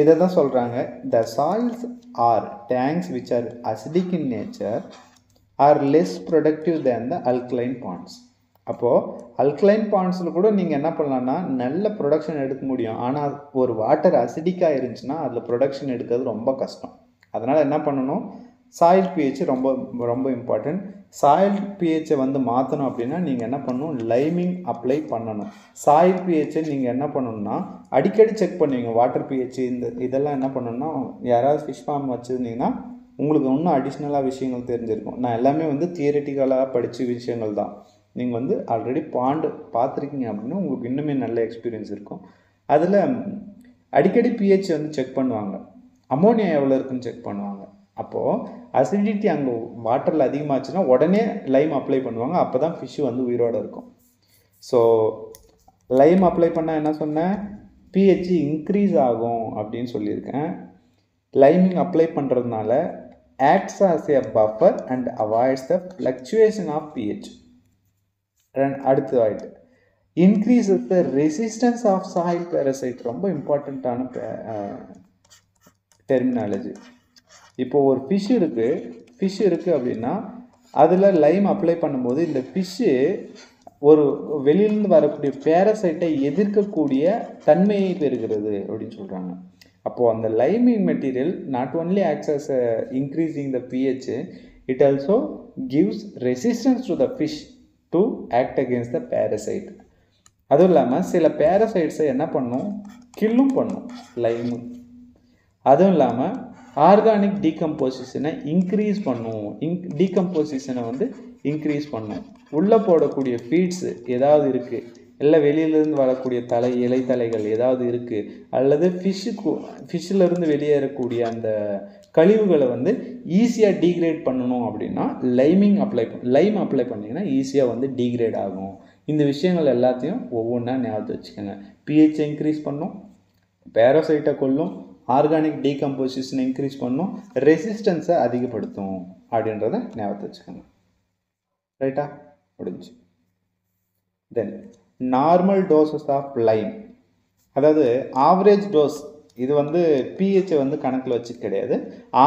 இதை தான் சொல்கிறாங்க, the soils or tanks which are acidic in nature are less productive than the alkaline ponds. அப்போது அல்கலைன் பாண்ட்ஸில் கூட நீங்கள் என்ன பண்ணலான்னா நல்ல ப்ரொடக்ஷன் எடுக்க முடியும். ஆனால் ஒரு வாட்டர் அசிடிக்காக இருந்துச்சுன்னா அதில் ப்ரொடக்ஷன் எடுக்கிறது ரொம்ப கஷ்டம். அதனால் என்ன பண்ணணும், சாயில் pH ரொம்ப ரொம்ப இம்பார்ட்டன்ட். சாயில் pHஐ வந்து மாற்றணும் அப்படின்னா நீங்கள் என்ன பண்ணணும், லைமிங் அப்ளை பண்ணணும். சாயில் pHஐ நீங்கள் என்ன பண்ணணும்னா அடிக்கடி செக் பண்ணுவீங்க. வாட்டர் pH இந்த இதெல்லாம் என்ன பண்ணணும்னா, யாராவது ஃபிஷ் ஃபார்ம் வச்சுருந்தீங்கன்னா உங்களுக்கு இன்னும் அடிஷ்னலாக விஷயங்கள் தெரிஞ்சிருக்கும். நான் எல்லாமே வந்து தியரிட்டிக்கலாக படித்த விஷயங்கள் தான். நீங்கள் வந்து ஆல்ரெடி பாண்டு பார்த்துருக்கீங்க அப்படின்னா உங்களுக்கு இன்னுமே நல்ல எக்ஸ்பீரியன்ஸ் இருக்கும். அதில் அடிக்கடி pH வந்து செக் பண்ணுவாங்க, அமோனியா எவ்வளோ இருக்குன்னு செக் பண்ணுவாங்க. அப்போது அசிடிட்டி அங்கே வாட்டரில் அதிகமாகச்சுன்னா உடனே லைம் அப்ளை பண்ணுவாங்க. அப்போ தான் ஃபிஷ்ஷு வந்து உயிரோடு இருக்கும். ஸோ லைம் அப்ளை பண்ணால் என்ன சொன்னேன், pH increase ஆகும் அப்படினு சொல்லியிருக்கேன். லைமிங் அப்ளை பண்றதுனால acts as a buffer and avoids the fluctuation of pH. அடுத்து increases the resistance of soil parasite, ரொம்ப இம்பார்ட்டன்ட்டான டெர்மினாலஜி. இப்போ ஒரு ஃபிஷ் இருக்கு, ஃபிஷ் இருக்குது அப்படின்னா அதில் லைம் அப்ளை பண்ணும்போது இந்த ஃபிஷ்ஷு ஒரு வெளியிலேருந்து வரக்கூடிய பேரசைட்டை எதிர்க்கக்கூடிய தன்மையை பெறுகிறது அப்படின்னு சொல்கிறாங்க. அப்போது அந்த liming material not only acts as increasing the pH, it also gives resistance to the fish to act against the parasite. அதுவும் இல்லாமல் சில பேரசைட்ஸை என்ன பண்ணும், கில்லும் பண்ணும் லைமு. அதுவும் இல்லாமல் ஆர்கானிக் டீகம்போசிஷனை இன்க்ரீஸ் பண்ணும், டீகம்போசிஷனை இன்க்ரீஸ் பண்ணும். உள்ளே போடக்கூடிய ஃபீட்ஸு ஏதாவது இருக்குது, இல்லை வெளியிலேருந்து வரக்கூடிய தலை இலைத்தலைகள் ஏதாவது இருக்குது, அல்லது ஃபிஷ்ஷிலேருந்து வெளியேறக்கூடிய அந்த கழிவுகளை ஈஸியாக டீக்ரேட் பண்ணணும் அப்படின்னா லைமிங் லைம் அப்ளை பண்ணிங்கன்னா ஈஸியாக டீக்ரேட் ஆகும். இந்த விஷயங்கள் எல்லாத்தையும் ஒவ்வொன்றா ஞாபகத்து வச்சுக்கோங்க. pH இன்க்ரீஸ் பண்ணும், பேரசைட்டை கொள்ளும், ஆர்கானிக் டீகம்போசிஷனை இன்க்ரீஸ் பண்ணும், ரெசிஸ்டன்ஸை அதிகப்படுத்தும் அப்படின்றத ஞாபகத்து வச்சுக்கோங்க. ரைட்டா, முடிஞ்சு. Then normal doses of lime, அதாவது ஆவரேஜ் டோஸ். இது பிஹெச்சை கணக்கில் வச்சு கிடையாது.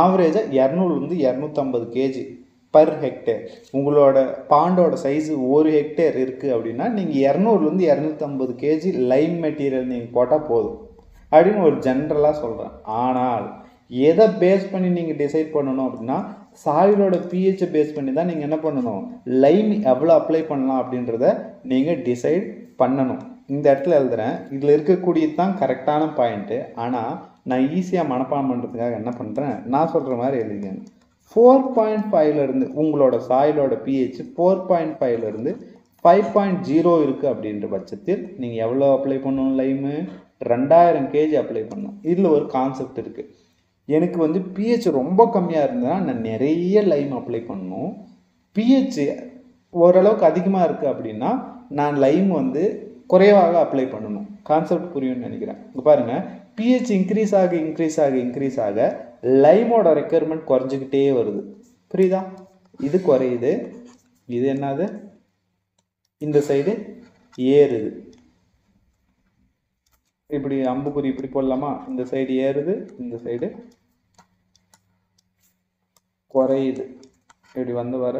ஆவரேஜாக 200 to 250 kg பர் ஹெக்டேர். உங்களோட பாண்டோட சைஸு 1 ஹெக்டேர் இருக்குது அப்படின்னா நீங்கள் 200 to 250 kg லைம் மெட்டீரியல் நீங்கள் போட்டால் போதும் அப்படின்னு ஒரு ஜென்ரலாக சொல்கிறேன். ஆனால் எதை பேஸ் பண்ணி நீங்கள் டிசைட் பண்ணணும் அப்படின்னா சாயிலோட pH பேஸ் பண்ணி தான் நீங்கள் என்ன பண்ணணும், லைம் எவ்வளோ அப்ளை பண்ணலாம் அப்படின்றத நீங்கள் டிசைட் பண்ணணும். இந்த இடத்துல எழுதுகிறேன், இதில் இருக்கக்கூடியது தான் கரெக்டான பாயிண்ட்டு. ஆனால் நான் ஈஸியாக மனப்பாடம் பண்ணுறதுக்காக என்ன பண்ணுறேன், நான் சொல்கிற மாதிரி எழுதிக்கேன். 4.5 உங்களோட சாயிலோட pH 4.5 5.0 இருக்குது அப்படின்ற பட்சத்தில் நீங்கள் எவ்வளோ அப்ளை பண்ணணும், லைமு 2000 kg அப்ளை பண்ணணும். இதில் ஒரு கான்செப்ட் இருக்குது. எனக்கு pH ரொம்ப கம்மியாக இருந்ததுன்னா நான் நிறைய லைம் அப்ளை பண்ணணும். pH ஓரளவுக்கு அதிகமாக இருக்குது அப்படின்னா நான் லைம் குறைவாக அப்ளை பண்ணணும். கான்செப்ட் புரியும்னு நினைக்கிறேன். இப்போ பாருங்கள், pH இன்க்ரீஸ் ஆக லைமோட ரெக்குயர்மெண்ட் குறைஞ்சிக்கிட்டே வருது. புரியுதா? இது குறையுது, இது என்னது இந்த சைடு ஏறுது. இப்படி அம்புக்குறி இப்படி போடலாமா? இந்த சைடு ஏறுது, இந்த சைடு குறையுது. இப்படி வர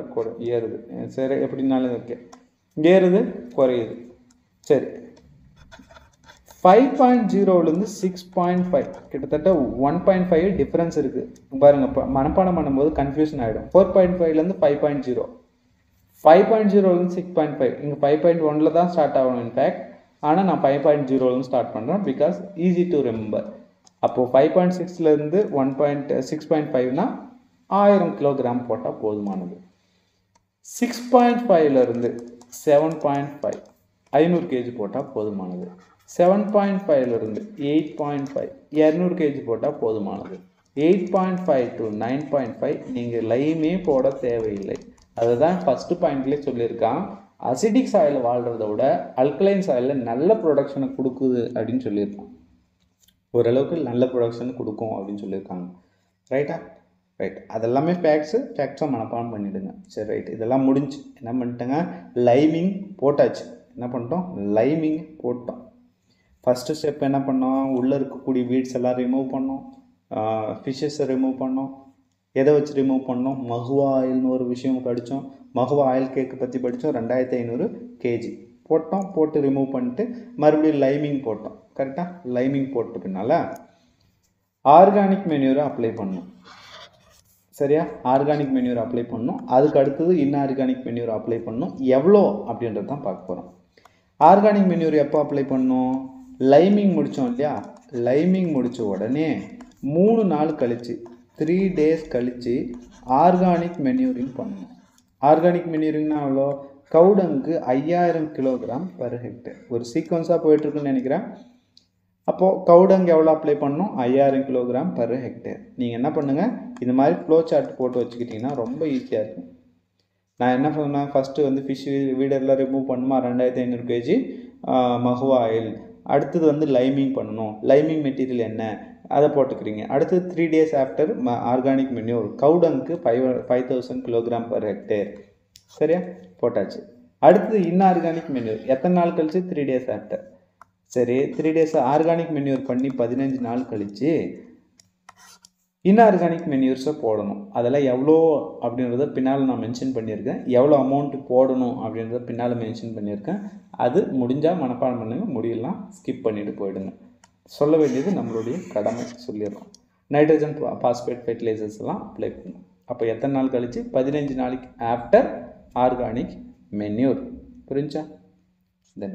ஏறுது, சரி எப்படின்னாலும் ஓகே, ஏறுது குறையுது. சரி, 5.0 to 6.5 கிட்டத்தட்ட 1.5 டிஃப்ரென்ஸ் இருக்குது. பாருங்க, மனப்பாடம் பண்ணும்போது கன்ஃபியூஷன் ஆகிடும். 4.5 to 5.0, 5.0 to 6.5. இங்கே 5.1 தான் ஸ்டார்ட் ஆகணும் இன்ஃபேக்ட். ஆனால் நான் 5.0 ஸ்டார்ட் பண்ணுறேன் பிகாஸ் ஈஸி டு ரிமெம்பர். அப்போது 5.6 1.6.5னா 1000 kg போட்டால் போதுமானது. 6.5 7.5 500 kg போட்டால் போதுமானது. 7.5 8.5 200 kg போட்டால் போதுமானது. 8.5 to 9.5 நீங்கள் லைமே போட தேவையில்லை. அதுதான் ஃபஸ்ட்டு பாயிண்ட்லேயே சொல்லியிருக்கான், அசிடிக் சாயில் வாழ்கிறத விட அல்கலைன் சாயில் நல்ல ப்ரொடக்ஷனை கொடுக்குது அப்படின்னு சொல்லியிருக்காங்க. ஓரளவுக்கு நல்ல ப்ரொடக்ஷன் கொடுக்கும் அப்படின்னு சொல்லியிருக்காங்க. ரைட்டா? ரைட், அதெல்லாமே ஃபேக்ட்ஸாக மனப்பாடம் பண்ணிவிடுங்க. சரி, ரைட், இதெல்லாம் முடிஞ்சு என்ன பண்ணிட்டேங்க, லைமிங் போட்டாச்சு. என்ன பண்ணிட்டோம், லைமிங் போட்டோம். ஃபஸ்ட்டு ஸ்டெப் என்ன பண்ணோம், உள்ளே இருக்கக்கூடிய வீட்ஸ் எல்லாம் ரிமூவ் பண்ணோம், ஃபிஷ்ஷஸை ரிமூவ் பண்ணோம். எதை வச்சு ரிமூவ் பண்ணோம், மஹுவா ஆயில்னு ஒரு விஷயம் படித்தோம், மஹுவா ஆயில் கேக்கு பற்றி படித்தோம். 2500 kg போட்டோம். போட்டு ரிமூவ் பண்ணிட்டு மறுபடியும் லைமிங் போட்டோம். கரெக்டாக லைமிங் போட்டு பின்னால் ஆர்கானிக் மென்யூரை அப்ளை பண்ணோம். சரியா, ஆர்கானிக் மென்யூரை அப்ளை பண்ணோம். அதுக்கு அடுத்தது இன்ஆர்கானிக் மென்யூரை அப்ளை பண்ணோம். எவ்வளோ அப்படின்றது தான் பார்க்க போகிறோம். ஆர்கானிக் மென்யூர் எப்போ அப்ளை பண்ணோம், லைமிங் முடித்தோம் இல்லையா? லைமிங் முடித்த உடனே 3 நாள் கழித்து 3 days கழித்து ஆர்கானிக் மென்யூரிங் பண்ணணும். ஆர்கானிக் மென்யூரிங்னா அவ்வளோ, கவுடங்கு 5000 kg பர் ஹெக்டேர். ஒரு சீக்வன்ஸாக போயிட்டுருக்குன்னு நினைக்கிறேன். அப்போது கவுடங்கு எவ்வளோ அப்ளை பண்ணணும், 5000 kg பர் ஹெக்டேர். நீங்கள் என்ன பண்ணுங்கள், இந்த மாதிரி ஃப்ளோ சார்ட் போட்டு வச்சுக்கிட்டிங்கன்னா ரொம்ப ஈஸியாக இருக்கும். நான் என்ன பண்ணேன், ஃபஸ்ட்டு ஃபிஷ் வீடெல்லாம் ரிமூவ் பண்ணுமா, 2500 kg மஹுவா ஆயில், அடுத்து வந்து லைமிங் பண்ணனும் லைமிங் மெட்டீரியல் என்ன அதை போட்டுக்கிறீங்க அடுத்து 3 days after organic manure cow dung 5000 kg per hectare சரியா போட்டாச்சு அடுத்து இன்ஆர்கானிக் manure எத்தனை நாள் கழிச்சு 3 days after சரி 3 days ஆர்கானிக் manure பண்ணி 15 நாள் கழிச்சு Inorganic manures போடணும் அதெல்லாம் எவ்வளவு அப்படிங்கறத பின்னால நான் மென்ஷன் பண்ணியிருக்கேன் எவ்வளவு அமௌண்ட் போடணும் அப்படிங்கறத பின்னால மென்ஷன் பண்ணியிருக்கேன் அது முடிஞ்சா மனப்பாடம் பண்ணுங்க முடியலனா ஸ்கிப் பண்ணிட்டு போய்டுங்க சொல்ல வேண்டியது நம்மளுடைய கடமை சொல்லிறோம் நைட்ரஜன் பாஸ்பேட் ஃபெர்டிலைசர்ஸ் எல்லாம் அப்ளை பண்ணனும் அப்ப எத்தனை நாள் கழிச்சு 15 நாளுக்கு after organic manure புரிஞ்சா then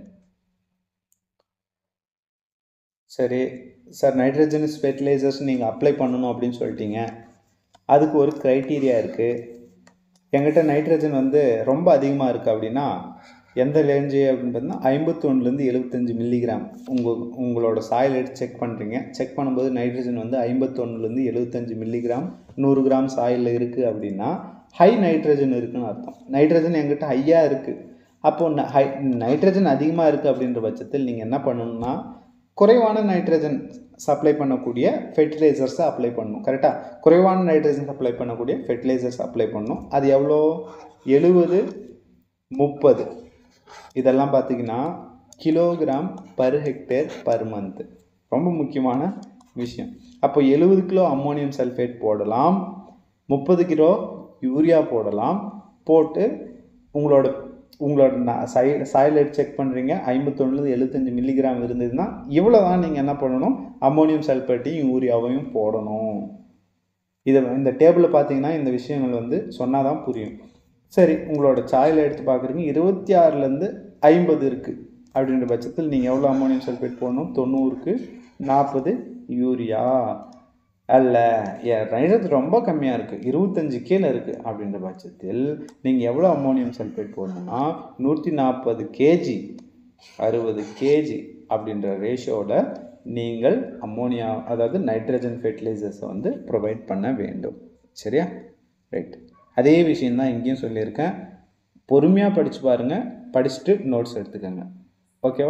சரி சார் நைட்ரஜன் ஃபெர்டிலைசர்ஸ் நீங்க அப்ளை பண்ணனும் அப்படினு சொல்லிட்டீங்க அதுக்கு ஒரு கிரைட்டீரியா இருக்கு எங்கட்ட நைட்ரஜன் வந்து ரொம்ப அதிகமா இருக்கு அப்படினா எந்த ரேஞ்ச் அப்படினா 51 ல இருந்து 75 mg உங்களோட சாயில் எடுத்து செக் பண்றீங்க செக் பண்ணும்போது நைட்ரஜன் வந்து 51 ல இருந்து 75 mg 100 g சாயில்ல இருக்கு அப்படினா ஹை நைட்ரஜன் இருக்குன்னு அர்த்தம் நைட்ரஜன் எங்கட்ட ஹையா இருக்கு அப்போ நைட்ரஜன் அதிகமா இருக்கு அப்படின்ற பட்சத்தில் நீங்க என்ன பண்ணனும்னா குறைவான நைட்ரஜன் சப்ளை பண்ணக்கூடிய ஃபெர்டிலைசர்ஸ் அப்ளை பண்ணனும் கரெக்ட்டா குறைவான நைட்ரஜன் சப்ளை பண்ணக்கூடிய ஃபெர்டிலைசர்ஸ் அப்ளை பண்ணனும் அது எவ்வளவு 70 30 இதெல்லாம் பாத்தீங்கன்னா kilogram per hectare per month ரொம்ப முக்கியமான விஷயம் அப்ப 70 கிலோ அம்மோனியம் சல்ஃபேட் போடலாம் 30 கிலோ யூரியா போடலாம் போட்டு உங்களோட Silate check Pandringa, I'm with only 11 milligram Virindina, Yvulaning and Apono, ammonium sulfate, Uriavum Podono. Either in the table of Pathina in the Vishan Lund, Sonadam Purium. Seri Unglod, Silate Pakri, Ruthia Lund, I'm Badirk. I didn't a bachatil, Niola ammonium sulfate ponum, Tonurk, Napade, Uria. Allah, yeah, right at Romba Kamiark, Ruth and Jikilark, Abdin Bachatil, Ning Yavla ammonium sulfate Pona, Nutinapa the kg, Aruva the kg, Abdindra ratio order, Ningle, ammonia, other than nitrogen fertilizers on the provide Pana window. Seria? Right. Ade Vishina, Indian Solirka, Purumia Padichbarna, Padistrit notes at the Ganga. Okay,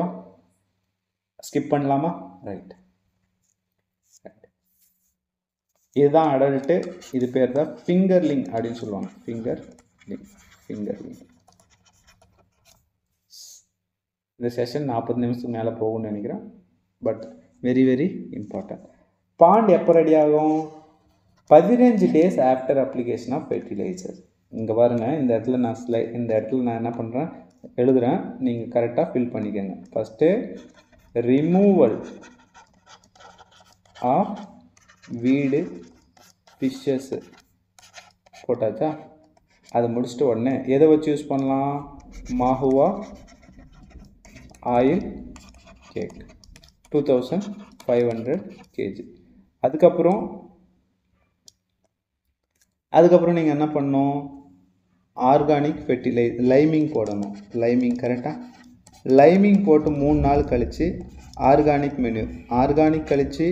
skip and lama? Right. This is the adult, this is the fingerling. Fingerling. This session is 40 minutes, but very important. Pond is 15 days after application of fertilizer. You can see this in the article. You can fill it. First, removal of weed fishes போட்டாச்சா அது முடிச்சிட்டு உடனே எதை வச்சு யூஸ் பண்ணலாம் Mahua Oil Cake 2500 kg அதுக்கு அப்புறம் நீங்க என்ன பண்ணனும் ஆர்கானிக் ஃபெர்டிலைசர் லைமிங் போடணும் லைமிங் கரெக்ட்டா லைமிங் போட்டு 3 நாள் கழிச்சு ஆர்கானிக் கழிச்சு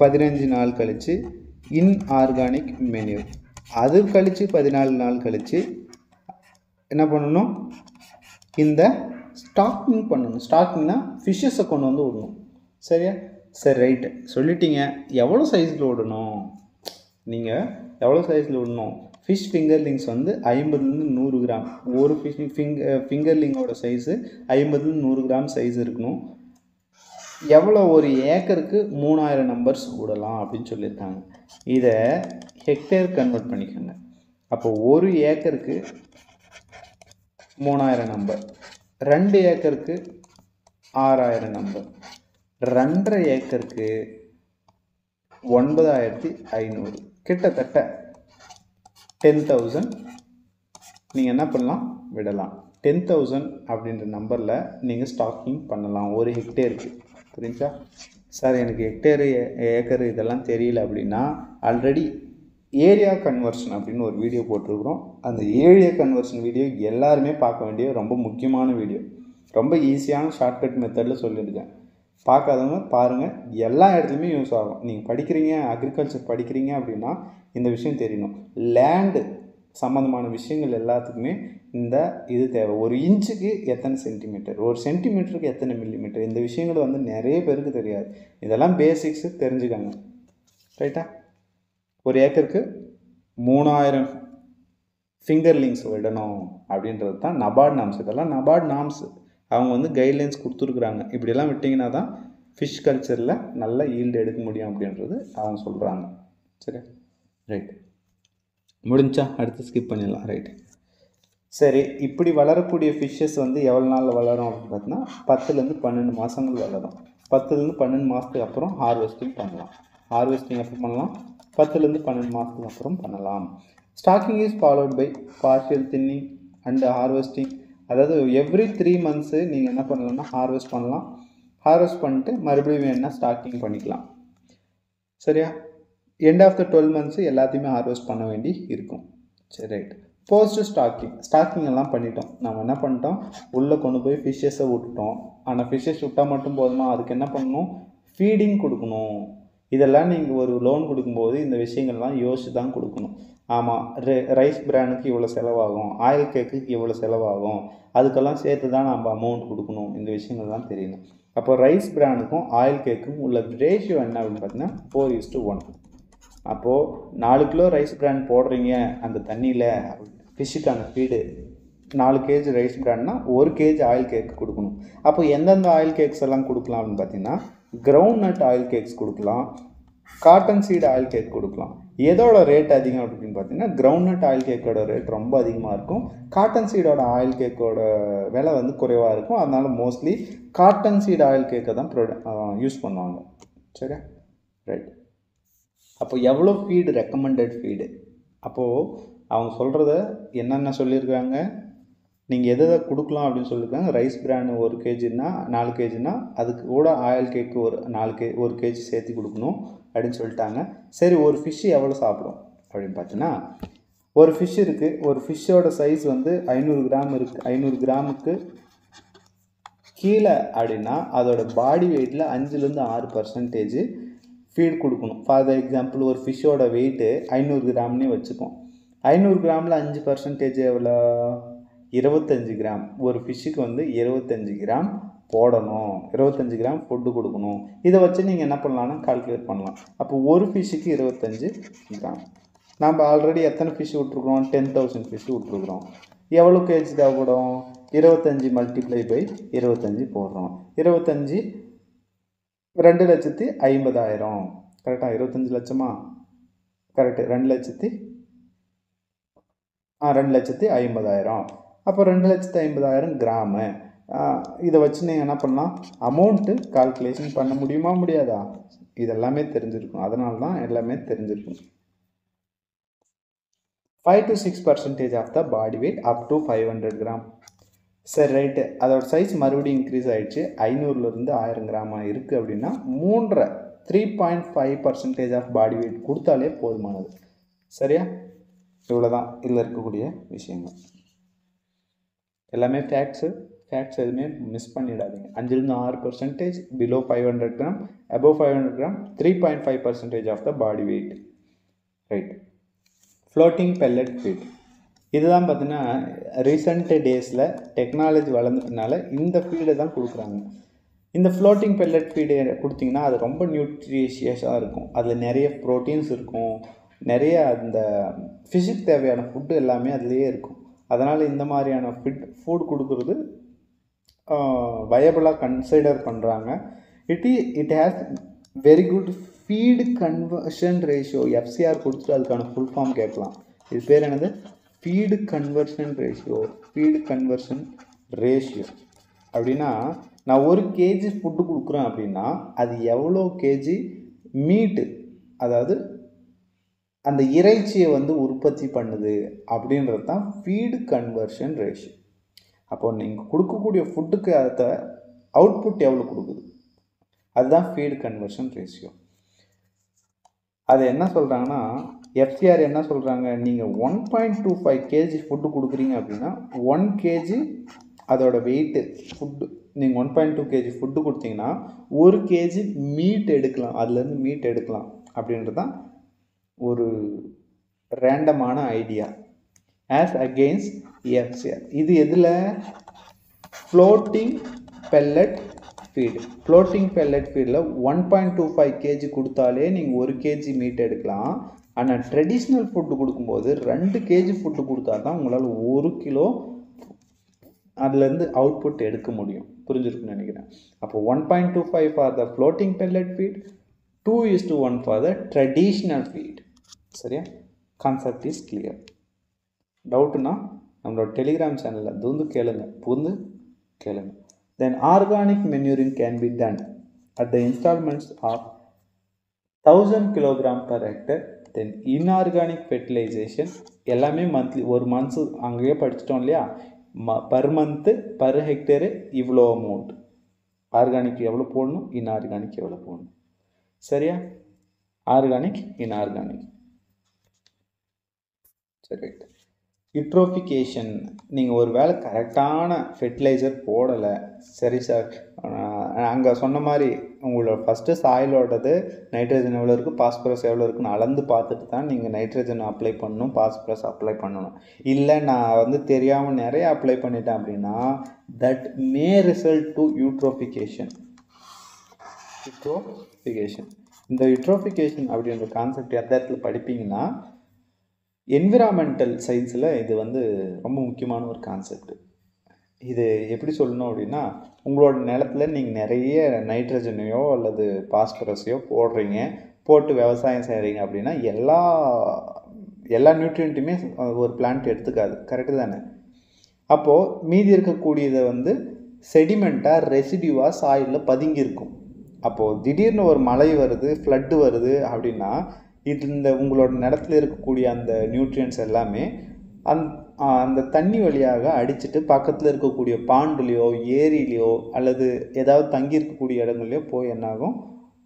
15 நாள் கழிச்சு இன்ஆர்கானிக் manure அது கழிச்சு 14 நாள் கழிச்சு என்ன பண்ணனும் இந்த ஸ்டாக்கிங் பண்ணனும் ஸ்டாக்கிங்னா fishes கொண்டு வந்து ஓடணும் சரியா சரி ரைட் சொல்லிட்டீங்க எவ்வளவு சைஸ்ல ஓடணும் நீங்க எவ்வளவு சைஸ்ல ஓடணும் fish fingerlings வந்து 50 ல இருந்து 100 g ஒரு fish fingerling ஓட சைஸ் 50 ல இருந்து 100 g சைஸ் இருக்கணும் எவ்வளவு ஒரு ஏக்கருக்கு 3000 நம்பர்ஸ் ஓடலாம் அப்படினு சொல்லிருக்காங்க இத ஹெக்டேர் கன்வர்ட் பண்ணிக்கங்க அப்போ ஒரு ஏக்கருக்கு 3000 நம்பர் 2 ஏக்கருக்கு 6000 நம்பர் 2.5 ஏக்கருக்கு 9500 கிட்டத்தட்ட 10000 நீங்க என்ன பண்ணலாம் விடலாம் 10000 அப்படிங்கிற நம்பர்ல நீங்க ஸ்டாக்கிங் பண்ணலாம் ஒரு ஹெக்டேருக்கு புரிஞ்சா சார் எனக்கு ஹெக்டேர் ஏக்கர் இதெல்லாம் தெரியல அப்படினா ஆல்ரெடி ஏரியா கன்வர்ஷன் அப்படின ஒரு வீடியோ போட்டுறோம் அந்த ஏரியா கன்வர்ஷன் வீடியோ எல்லாரும் பார்க்க வேண்டிய ரொம்ப முக்கியமான வீடியோ ரொம்ப ஈஸியான ஷார்ட்கட் மெத்தட்ல சொல்லிருக்கேன் பார்க்காதவங்க பாருங்க எல்லா இடத்துலயே யூஸ் ஆகும் நீங்க படிக்கிறீங்க அக்ரிகல்ச்சர் படிக்கிறீங்க அப்படினா இந்த விஷயம் தெரியணும் லேண்ட் சம்பந்தமான விஷயங்கள் எல்லாத்துக்குமே இந்த இது தேவை. ஒரு இன்ச்சுக்கு எத்தனை சென்டிமீட்டர், ஒரு சென்டிமீட்டருக்கு எத்தனை மில்லிமீட்டர், இந்த விஷயங்கள் வந்து நிறைய பேருக்கு தெரியாது. இதெல்லாம் பேசிக்ஸு தெரிஞ்சுக்காங்க. ரைட்டா? ஒரு ஏக்கருக்கு 3000 ஃபிங்கர்லிங்ஸ் விடணும் அப்படின்றது தான் நபார்ட் நாம்ஸ். இதெல்லாம் நபார்ட் நாம்ஸ், அவங்க வந்து கைட்லைன்ஸ் கொடுத்துருக்குறாங்க. இப்படிலாம் விட்டிங்கன்னா தான் ஃபிஷ் கல்ச்சரில் நல்ல ஈல்டு எடுக்க முடியும் அப்படின்றது அவங்க சொல்கிறாங்க. சரி, ரைட், முடிஞ்சா அடுத்து ஸ்கிப் பண்ணிடலாம். ரைட்டு, சரி. இப்படி வளரக்கூடிய ஃபிஷ்ஷஸ் வந்து எவ்வளோ நாளில் வளரும் அப்படின்னு பார்த்தீங்கன்னா 10லேருந்து 12 மாதங்கள் வளரும். 10லேருந்து 12 மாதத்துக்கு அப்புறம் ஹார்வெஸ்டிங் பண்ணலாம். ஹார்வெஸ்டிங் எப்போ பண்ணலாம்? 10லேருந்து 12 மாதத்துக்கு அப்புறம் பண்ணலாம். Stocking is followed by partial thinning and harvesting. அதாவது எவ்ரி 3 months நீங்கள் என்ன பண்ணலாம்னா ஹார்வெஸ்ட் பண்ணலாம். ஹார்வெஸ்ட் பண்ணிட்டு மறுபடியும் வேணால் ஸ்டாக்கிங் பண்ணிக்கலாம். சரியா? எண்ட் ஆஃப் த 12 months எல்லாத்தையுமே ஹார்வெஸ்ட் பண்ண வேண்டி இருக்கும். சரி, ரைட். போஸ்ட்டு ஸ்டாக்கிங், ஸ்டாக்கிங் எல்லாம் பண்ணிட்டோம். நம்ம என்ன பண்ணிட்டோம், உள்ளே கொண்டு போய் ஃபிஷ்ஷஸை விட்டுட்டோம். ஆனால் ஃபிஷ்ஷஸ் விட்டால் மட்டும் போதுமா? அதுக்கு என்ன பண்ணணும்? ஃபீடிங் கொடுக்கணும். இதெல்லாம் நீங்கள் ஒரு லோன் கொடுக்கும்போது இந்த விஷயங்கள்லாம் யோசிச்சு தான் கொடுக்கணும். ஆமாம், ரைஸ் பிராண்டுக்கு இவ்வளோ செலவாகும், ஆயில் கேக்குக்கு இவ்வளோ செலவாகும், அதுக்கெல்லாம் சேர்த்து தான் நம்ம அமௌண்ட் கொடுக்கணும். இந்த விஷயங்கள்லாம் தெரியணும். அப்போ ரைஸ் பிராண்டுக்கும் ஆயில் கேக்குக்கும் உள்ள ரேஷியோ என்ன அப்படின்னு பார்த்தீங்கன்னா 4:1. அப்போது 4 கிலோ ரைஸ் பிராண்ட் போடுறீங்க அந்த தண்ணியில் ஃபிஷ்ஷுக்கான ஃபீடு. 4 kg ரைஸ் பிராண்ட்னா 1 kg ஆயில் கேக் கொடுக்கணும். அப்போ எந்தெந்த ஆயில் கேக்ஸ் எல்லாம் கொடுக்கலாம் அப்படின்னு பார்த்தீங்கன்னா கிரவுண்ட் நட் ஆயில் கேக்ஸ் கொடுக்கலாம், காட்டன் சீடு ஆயில் கேக் கொடுக்கலாம். எதோட ரேட் அதிகம் அப்படின்னு பார்த்தீங்கன்னா கிரவுண்ட் நட் ஆயில் கேக்கோட ரேட் ரொம்ப அதிகமாக இருக்கும். காட்டன் சீடோட ஆயில் கேக்கோட விலை வந்து குறைவாக இருக்கும். அதனால மோஸ்ட்லி காட்டன் சீடு ஆயில் கேக்கை தான் யூஸ் பண்ணுவாங்க. சரியா? ரைட். அப்போ எவ்வளோ ஃபீடு ரெக்கமெண்டட் ஃபீடு? அப்போது அவங்க சொல்கிறத என்னென்ன சொல்லியிருக்காங்க, நீங்கள் எதை கொடுக்கலாம் அப்படின்னு சொல்லியிருக்காங்க. ரைஸ் பிராண்ட் 1 kgனா 4 kgனா அதுக்கு கூட ஆயில் கேக்கு 1 kg சேர்த்து கொடுக்கணும் அப்படின்னு சொல்லிட்டாங்க. சரி, ஒரு ஃபிஷ்ஷு எவ்வளோ சாப்பிடும் அப்படின்னு பார்த்தீங்கன்னா ஒரு ஃபிஷ் இருக்குது. ஒரு ஃபிஷ்ஷோட சைஸ் வந்து 500 கிராம் இருக்குது. 500 கிராமுக்கு கீழே அப்படின்னா அதோடய பாடி வெயிட்டில் 5-6% ஃபீட் கொடுக்கணும். ஃபார் த எக்ஸாம்பிள், ஒரு ஃபிஷ்ஷோட வெயிட்டு 500 கிராம்னே வச்சுப்போம். 500 கிராமில் 5% எவ்வளோ? 25 கிராம். ஒரு ஃபிஷ்ஷுக்கு வந்து 25 கிராம் போடணும், 25 கிராம் ஃபுட்டு கொடுக்கணும். இதை வச்சு நீங்கள் என்ன பண்ணலாம்னா கால்குலேட் பண்ணலாம். அப்போ ஒரு ஃபிஷ்ஷுக்கு 25 கிராம். நம்ம ஆல்ரெடி எத்தனை ஃபிஷ் விட்ருக்குறோம்? 10,000 ஃபிஷ் விட்ருக்குறோம். எவ்வளோ கேஜி தேவைப்படும்? 25 × 25 போடுறோம். 25 2,50,000. கரெக்டாக 25 லட்சமா? கரெக்டு, 2,50,000. அப்போ 2,50,000 கிராமு. இதை வச்சு நீங்கள் என்ன பண்ணலாம்? அமௌண்ட்டு கால்குலேஷன் பண்ண முடியுமா முடியாதா? இதெல்லாமே தெரிஞ்சிருக்கும். அதனால தான் எல்லாமே தெரிஞ்சிருக்கும். 5-6% of the body weight up to 500 gram. சரி, ரைட்டு. அதோட சைஸ் மறுபடியும் இன்க்ரீஸ் ஆகிடுச்சு. 500லேருந்து 1000 கிராமாக இருக்குது அப்படின்னா 3.5% ஆஃப் பாடி வெயிட் கொடுத்தாலே போதுமானது. சரியா? இவ்வளோதான் இதில் இருக்கக்கூடிய விஷயங்கள். எல்லாமே ஃபேக்ட்ஸு. ஃபேக்ட்ஸ் எதுவுமே மிஸ் பண்ணிடாதீங்க. 5-6% below 500 gram, above 500 gram, 3.5% of the body weight. Right. Floating pellet feed இதுதான் பார்த்தீங்கன்னா ரீசண்ட் டேஸில் டெக்னாலஜி வளர்ந்ததுனால இந்த ஃபீடை தான் கொடுக்குறாங்க. இந்த ஃப்ளோட்டிங் பெல்லட் ஃபீடு கொடுத்திங்கன்னா அது ரொம்ப நியூட்ரிஷியஸாக இருக்கும். அதில் நிறைய ப்ரோட்டீன்ஸ் இருக்கும், நிறைய அந்த ஃபிஷ்ஷுக்கு தேவையான ஃபுட்டு எல்லாமே அதுலேயே இருக்கும். அதனால் இந்த மாதிரியான ஃபுட் கொடுக்குறது வயபிளாக கன்சிடர் பண்ணுறாங்க. It has very good feed conversion ratio. FCR கொடுத்துட்டு அதுக்கான ஃபுல் ஃபார்ம் கேட்கலாம். இது பேர் என்னது? ஃபீடு கன்வர்ஷன் ரேஷியோ அப்படின்னா நான் 1 kg ஃபுட்டு கொடுக்குறேன் அப்படின்னா அது எவ்வளோ கேஜி மீட்டு, அதாவது அந்த இறைச்சியை வந்து உற்பத்தி பண்ணுது அப்படின்றது தான் ஃபீடு கன்வர்ஷன் ரேஷியோ. அப்போது நீங்கள் கொடுக்கக்கூடிய ஃபுட்டுக்கு அதை அவுட்புட் எவ்வளோ கொடுக்குது அதுதான் ஃபீடு கன்வர்ஷன் ரேஷியோ. அது என்ன சொல்கிறாங்கன்னா எஃப்சிஆர் என்ன சொல்கிறாங்க, நீங்கள் 1.25 kg ஃபுட்டு கொடுக்குறீங்க அப்படின்னா 1 kg அதோட வெயிட்டு ஃபுட்டு. நீங்கள் 1.2 kg ஃபுட்டு கொடுத்தீங்கன்னா 1 kg மீட் எடுக்கலாம், அதுலேருந்து மீட் எடுக்கலாம் அப்படின்றது தான் ஒரு ரேண்டமான ஐடியா. as against FCR. இது எதில் floating pellet feed, floating pellet feedல 1.25 kg குடுத்தாலே நீங்கள் 1 kg meat எடுக்கலாம். ஆனால் traditional food குடுக்கும் போது 2 kg food குடுத்தாதான் உங்களால் 1 kilo அதில் இருந்து output எடுக்க முடியும். புரிஞ்சிருக்குன்னு நினைக்கிறேன். அப்போ 1.25 for the floating pellet feed, 2:1 for the traditional feed. சரியா? Concept is clear. Doubt na? நம்மளோட Telegram channel தூந்து கேளுங்க, புந்து கேளுங்க. Then organic manuring can be done at the installments of 1000 kg per hectare. Then inorganic fertilization எல்லாமே monthly, ஒரு month அங்கேயே படிச்சிட்டோம் இல்லையா, per month per hectare இவ்வளோ amount, organic எவ்வளோ போடணும், inorganic எவ்வளோ போடணும். சரியா? Organic, inorganic. சரி, யூட்ரோஃபிகேஷன், நீங்கள் ஒரு வேளை கரெக்டான ஃபெர்டிலைசர் போடலை, சரி சார் அங்கே சொன்ன மாதிரி உங்களோட ஃபஸ்ட்டு சாயிலோடது நைட்ரஜன் எவ்வளோ இருக்குது, பாஸ்பரஸ் எவ்வளோ இருக்குன்னு அளந்து பார்த்துட்டு தான் நீங்கள் நைட்ரஜன் அப்ளை பண்ணணும், பாஸ்பரஸ் அப்ளை பண்ணணும். இல்லை நான் வந்து தெரியாமல் நிறைய அப்ளை பண்ணிட்டேன் அப்படின்னா that may result to eutrophication. Eutrophication, இந்த யூட்ரோஃபிகேஷன் அப்படின்ற கான்செப்ட் எதார்த்தத்தில் படிப்பீங்கன்னா என்விரான்மெண்டல் சயின்ஸில் இது வந்து ரொம்ப முக்கியமான ஒரு கான்செப்ட். இது எப்படி சொல்லணும் அப்படின்னா, உங்களோட நிலத்துல நீங்கள் நிறைய நைட்ரஜனையோ அல்லது பாஸ்பரஸையோ போடுறீங்க, போட்டு விவசாயம் செய்கிறீங்க அப்படின்னா எல்லா நியூட்ரியன்ட்டுமே ஒரு பிளான்ட் எடுத்துக்காது, கரெக்டு தானே? அப்போது மீதி இருக்கக்கூடியதை வந்து செடிமெண்ட்டாக ரெசிடியூவாக சாயிலில் பதுங்கியிருக்கும். அப்போது திடீர்னு ஒரு மழை வருது, ஃப்ளட்டு வருது அப்படின்னா இது இந்த உங்களோட நிலத்தில் இருக்கக்கூடிய அந்த நியூட்ரியன்ஸ் எல்லாமே அந்த தண்ணி வழியாக அடிச்சுட்டு பக்கத்தில் இருக்கக்கூடிய பாண்டுலேயோ ஏரியிலையோ அல்லது ஏதாவது தங்கி இருக்கக்கூடிய இடங்கள்லையோ போய் என்னாகும்,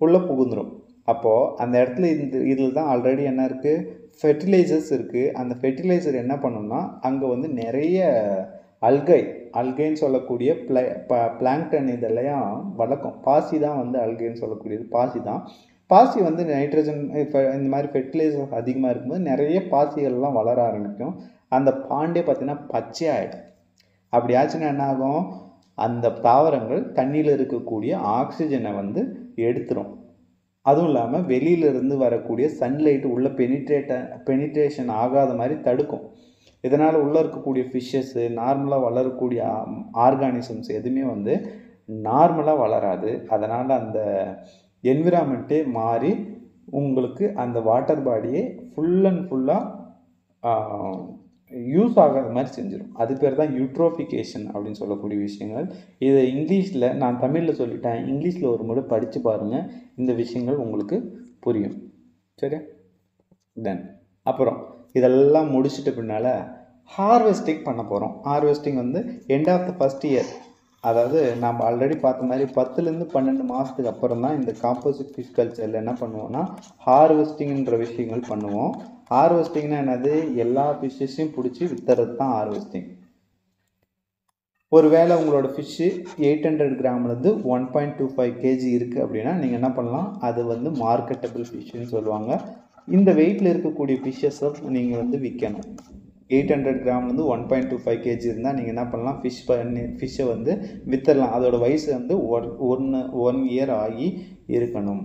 உள்ளே புகுந்துடும். அப்போது அந்த இடத்துல இதில் தான் ஆல்ரெடி என்ன இருக்குது, ஃபெர்டிலைசர்ஸ் இருக்குது. அந்த ஃபெர்டிலைசர் என்ன பண்ணணும்னா அங்கே வந்து நிறைய அல்கைன்னு சொல்லக்கூடிய பிளாங்க்டன் இதெல்லாம் வளர்க்கும். பாசி தான் வந்து அல்கைன்னு சொல்லக்கூடியது, பாசி தான். பாசி வந்து நைட்ரஜன் இப்போ இந்த மாதிரி ஃபெர்டிலைசர் அதிகமாக இருக்கும்போது நிறைய பாசிகள்லாம் வளர ஆரம்பிக்கும். அந்த பாண்டே பார்த்திங்கன்னா பச்சை ஆகிடும். அப்படி ஆச்சுன்னா என்ன ஆகும், அந்த தாவரங்கள் தண்ணியில் இருக்கக்கூடிய ஆக்சிஜனை வந்து எடுத்துரும். அதுவும் இல்லாமல் வெளியிலிருந்து வரக்கூடிய சன்லைட் உள்ள பெனிட்ரேஷன் ஆகாத மாதிரி தடுக்கும். இதனால் உள்ளே இருக்கக்கூடிய ஃபிஷ்ஷஸ்ஸு, நார்மலாக வளரக்கூடிய ஆர்கானிசம்ஸ் எதுவுமே வந்து நார்மலாக வளராது. அதனால் அந்த என்விரான்மெண்ட்டே மாறி உங்களுக்கு அந்த வாட்டர் பாடியே ஃபுல் அண்ட் ஃபுல்லாக யூஸ் ஆகாத மாதிரி செஞ்சிடும். அது பேர் தான் யூட்ரோஃபிகேஷன் அப்படின்னு சொல்லக்கூடிய விஷயங்கள். இதை இங்கிலீஷில் நான் தமிழில் சொல்லிட்டேன், இங்கிலீஷில் ஒரு முறை படித்து பாருங்கள், இந்த விஷயங்கள் உங்களுக்கு புரியும். சரியா? தென் அப்புறம் இதெல்லாம் முடிச்சுட்டு பின்னால் ஹார்வெஸ்டிங் பண்ண போகிறோம். ஹார்வெஸ்டிங் வந்து end of the first year, அதாவது நம்ம ஆல்ரெடி பார்த்த மாதிரி 10லேருந்து 12 மாதத்துக்கு அப்புறம் தான் இந்த காம்போசிட் ஃபிஷ் கல்ச்சரில் என்ன பண்ணுவோம்னா ஹார்வெஸ்டிங்கிற விஷயங்கள் பண்ணுவோம். ஹார்வெஸ்டிங்னா என்னது, எல்லா ஃபிஷ்ஷஸையும் பிடிச்சி விற்றுறது தான் ஹார்வெஸ்டிங். ஒரு வேளை உங்களோட ஃபிஷ்ஷு 800 கிராம்லேருந்து 1.25 kg இருக்குது அப்படின்னா நீங்கள் என்ன பண்ணலாம், அது வந்து மார்க்கெட்டபிள் ஃபிஷ்ஷுன்னு சொல்லுவாங்க. இந்த வெயிட்டில் இருக்கக்கூடிய ஃபிஷ்ஷஸை நீங்கள் வந்து விற்கணும். 800 கிராம்லேருந்து 1.25 kg இருந்தால் நீங்கள் என்ன பண்ணலாம், ஃபிஷ்ஷை வந்து விற்றுடலாம். அதோடய வயசு வந்து ஒன் இயர் ஆகி இருக்கணும்.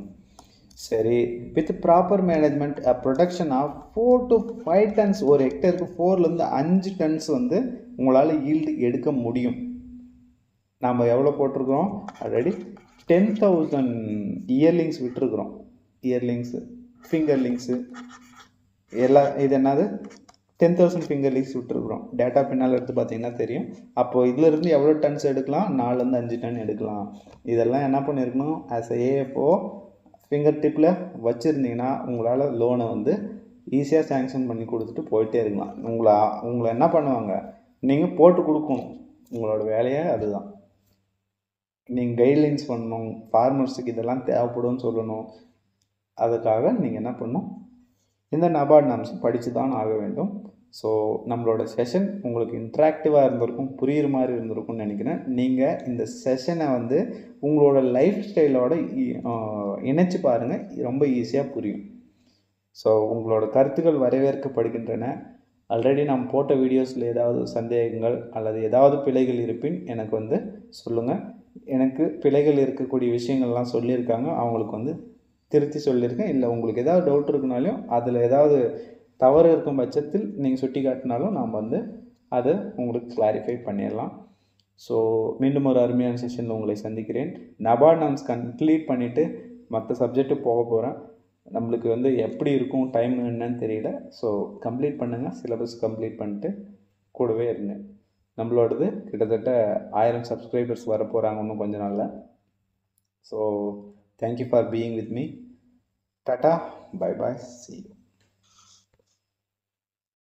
சரி, with proper management production of 4 to 5 tons, ஒரு ஹெக்டருக்கு 4லேருந்து 5 tons வந்து உங்களால் ஈல்டு எடுக்க முடியும். நாம் எவ்வளோ போட்டிருக்கிறோம், ஆல்ரெடி 10,000 இயர்லிங்ஸ் விட்டுருக்குறோம். இயர்லிங்ஸு, ஃபிங்கர்லிங்ஸு எல்லா இது என்னது 10,000 ஃபிங்கர்லிங்ஸ் விட்டுருக்குறோம். டேட்டா பின்னால் எடுத்து பார்த்தீங்கன்னா தெரியும். அப்போது இதிலிருந்து எவ்வளோ டன்ஸ் எடுக்கலாம், 4லேருந்து 5 டன் எடுக்கலாம். இதெல்லாம் என்ன பண்ணியிருக்கணும், ஆஸ் AFO ஃபிங்கர் டிப்பில் வச்சுருந்தீங்கன்னா உங்களால் லோனை வந்து ஈஸியாக சேங்ஷன் பண்ணி கொடுத்துட்டு போயிட்டே இருக்கலாம். உங்களை என்ன பண்ணுவாங்க, நீங்கள் போட்டு கொடுக்கணும், உங்களோட வேலையை அதுதான். நீங்கள் கைட்லைன்ஸ் பண்ணணும், ஃபார்மர்ஸுக்கு இதெல்லாம் தேவைப்படும்னு சொல்லணும். அதுக்காக நீங்கள் என்ன பண்ணணும், இந்த NABARD நாம்ஸ் படித்து தான் ஆக வேண்டும். ஸோ நம்மளோட செஷன் உங்களுக்கு இன்ட்ராக்டிவாக இருந்திருக்கும், புரிகிற மாதிரி இருந்திருக்கும்னு நினைக்கிறேன். நீங்கள் இந்த செஷனை வந்து உங்களோட லைஃப் ஸ்டைலோட இணைச்சி பாருங்கள், ரொம்ப ஈஸியாக புரியும். ஸோ உங்களோட கருத்துக்கள் வரவேற்கப்படுகின்றன. ஆல்ரெடி நாம் போட்ட வீடியோஸில் ஏதாவது சந்தேகங்கள் அல்லது ஏதாவது பிழைகள் இருப்பின் எனக்கு வந்து சொல்லுங்கள். எனக்கு பிழைகள் இருக்கக்கூடிய விஷயங்கள்லாம் சொல்லியிருக்காங்க, அவங்களுக்கு வந்து திருத்தி சொல்லியிருக்கேன். இல்லை உங்களுக்கு ஏதாவது டவுட் இருக்குனாலும் அதில் ஏதாவது தவறு இருக்கும் பட்சத்தில் நீங்கள் சுட்டி காட்டினாலும் நாம் வந்து அதை உங்களுக்கு கிளாரிஃபை பண்ணிடலாம். ஸோ மீண்டும் ஒரு அருமையான செஷனில் உங்களை சந்திக்கிறேன். நபார்ட் நான் கம்ப்ளீட் பண்ணிவிட்டு மற்ற சப்ஜெக்ட்டு போக போகிறேன். நம்மளுக்கு வந்து எப்படி இருக்கும் டைம் என்னன்னு தெரியல. ஸோ கம்ப்ளீட் பண்ணுங்கள், சிலபஸ் கம்ப்ளீட் பண்ணிட்டு கூடவே இருங்க. நம்மளோடது கிட்டத்தட்ட 1000 சப்ஸ்கிரைபர்ஸ் வர போகிறாங்க இன்னும் கொஞ்ச நாளில். So thank you for being with me. Tata, bye bye, see you.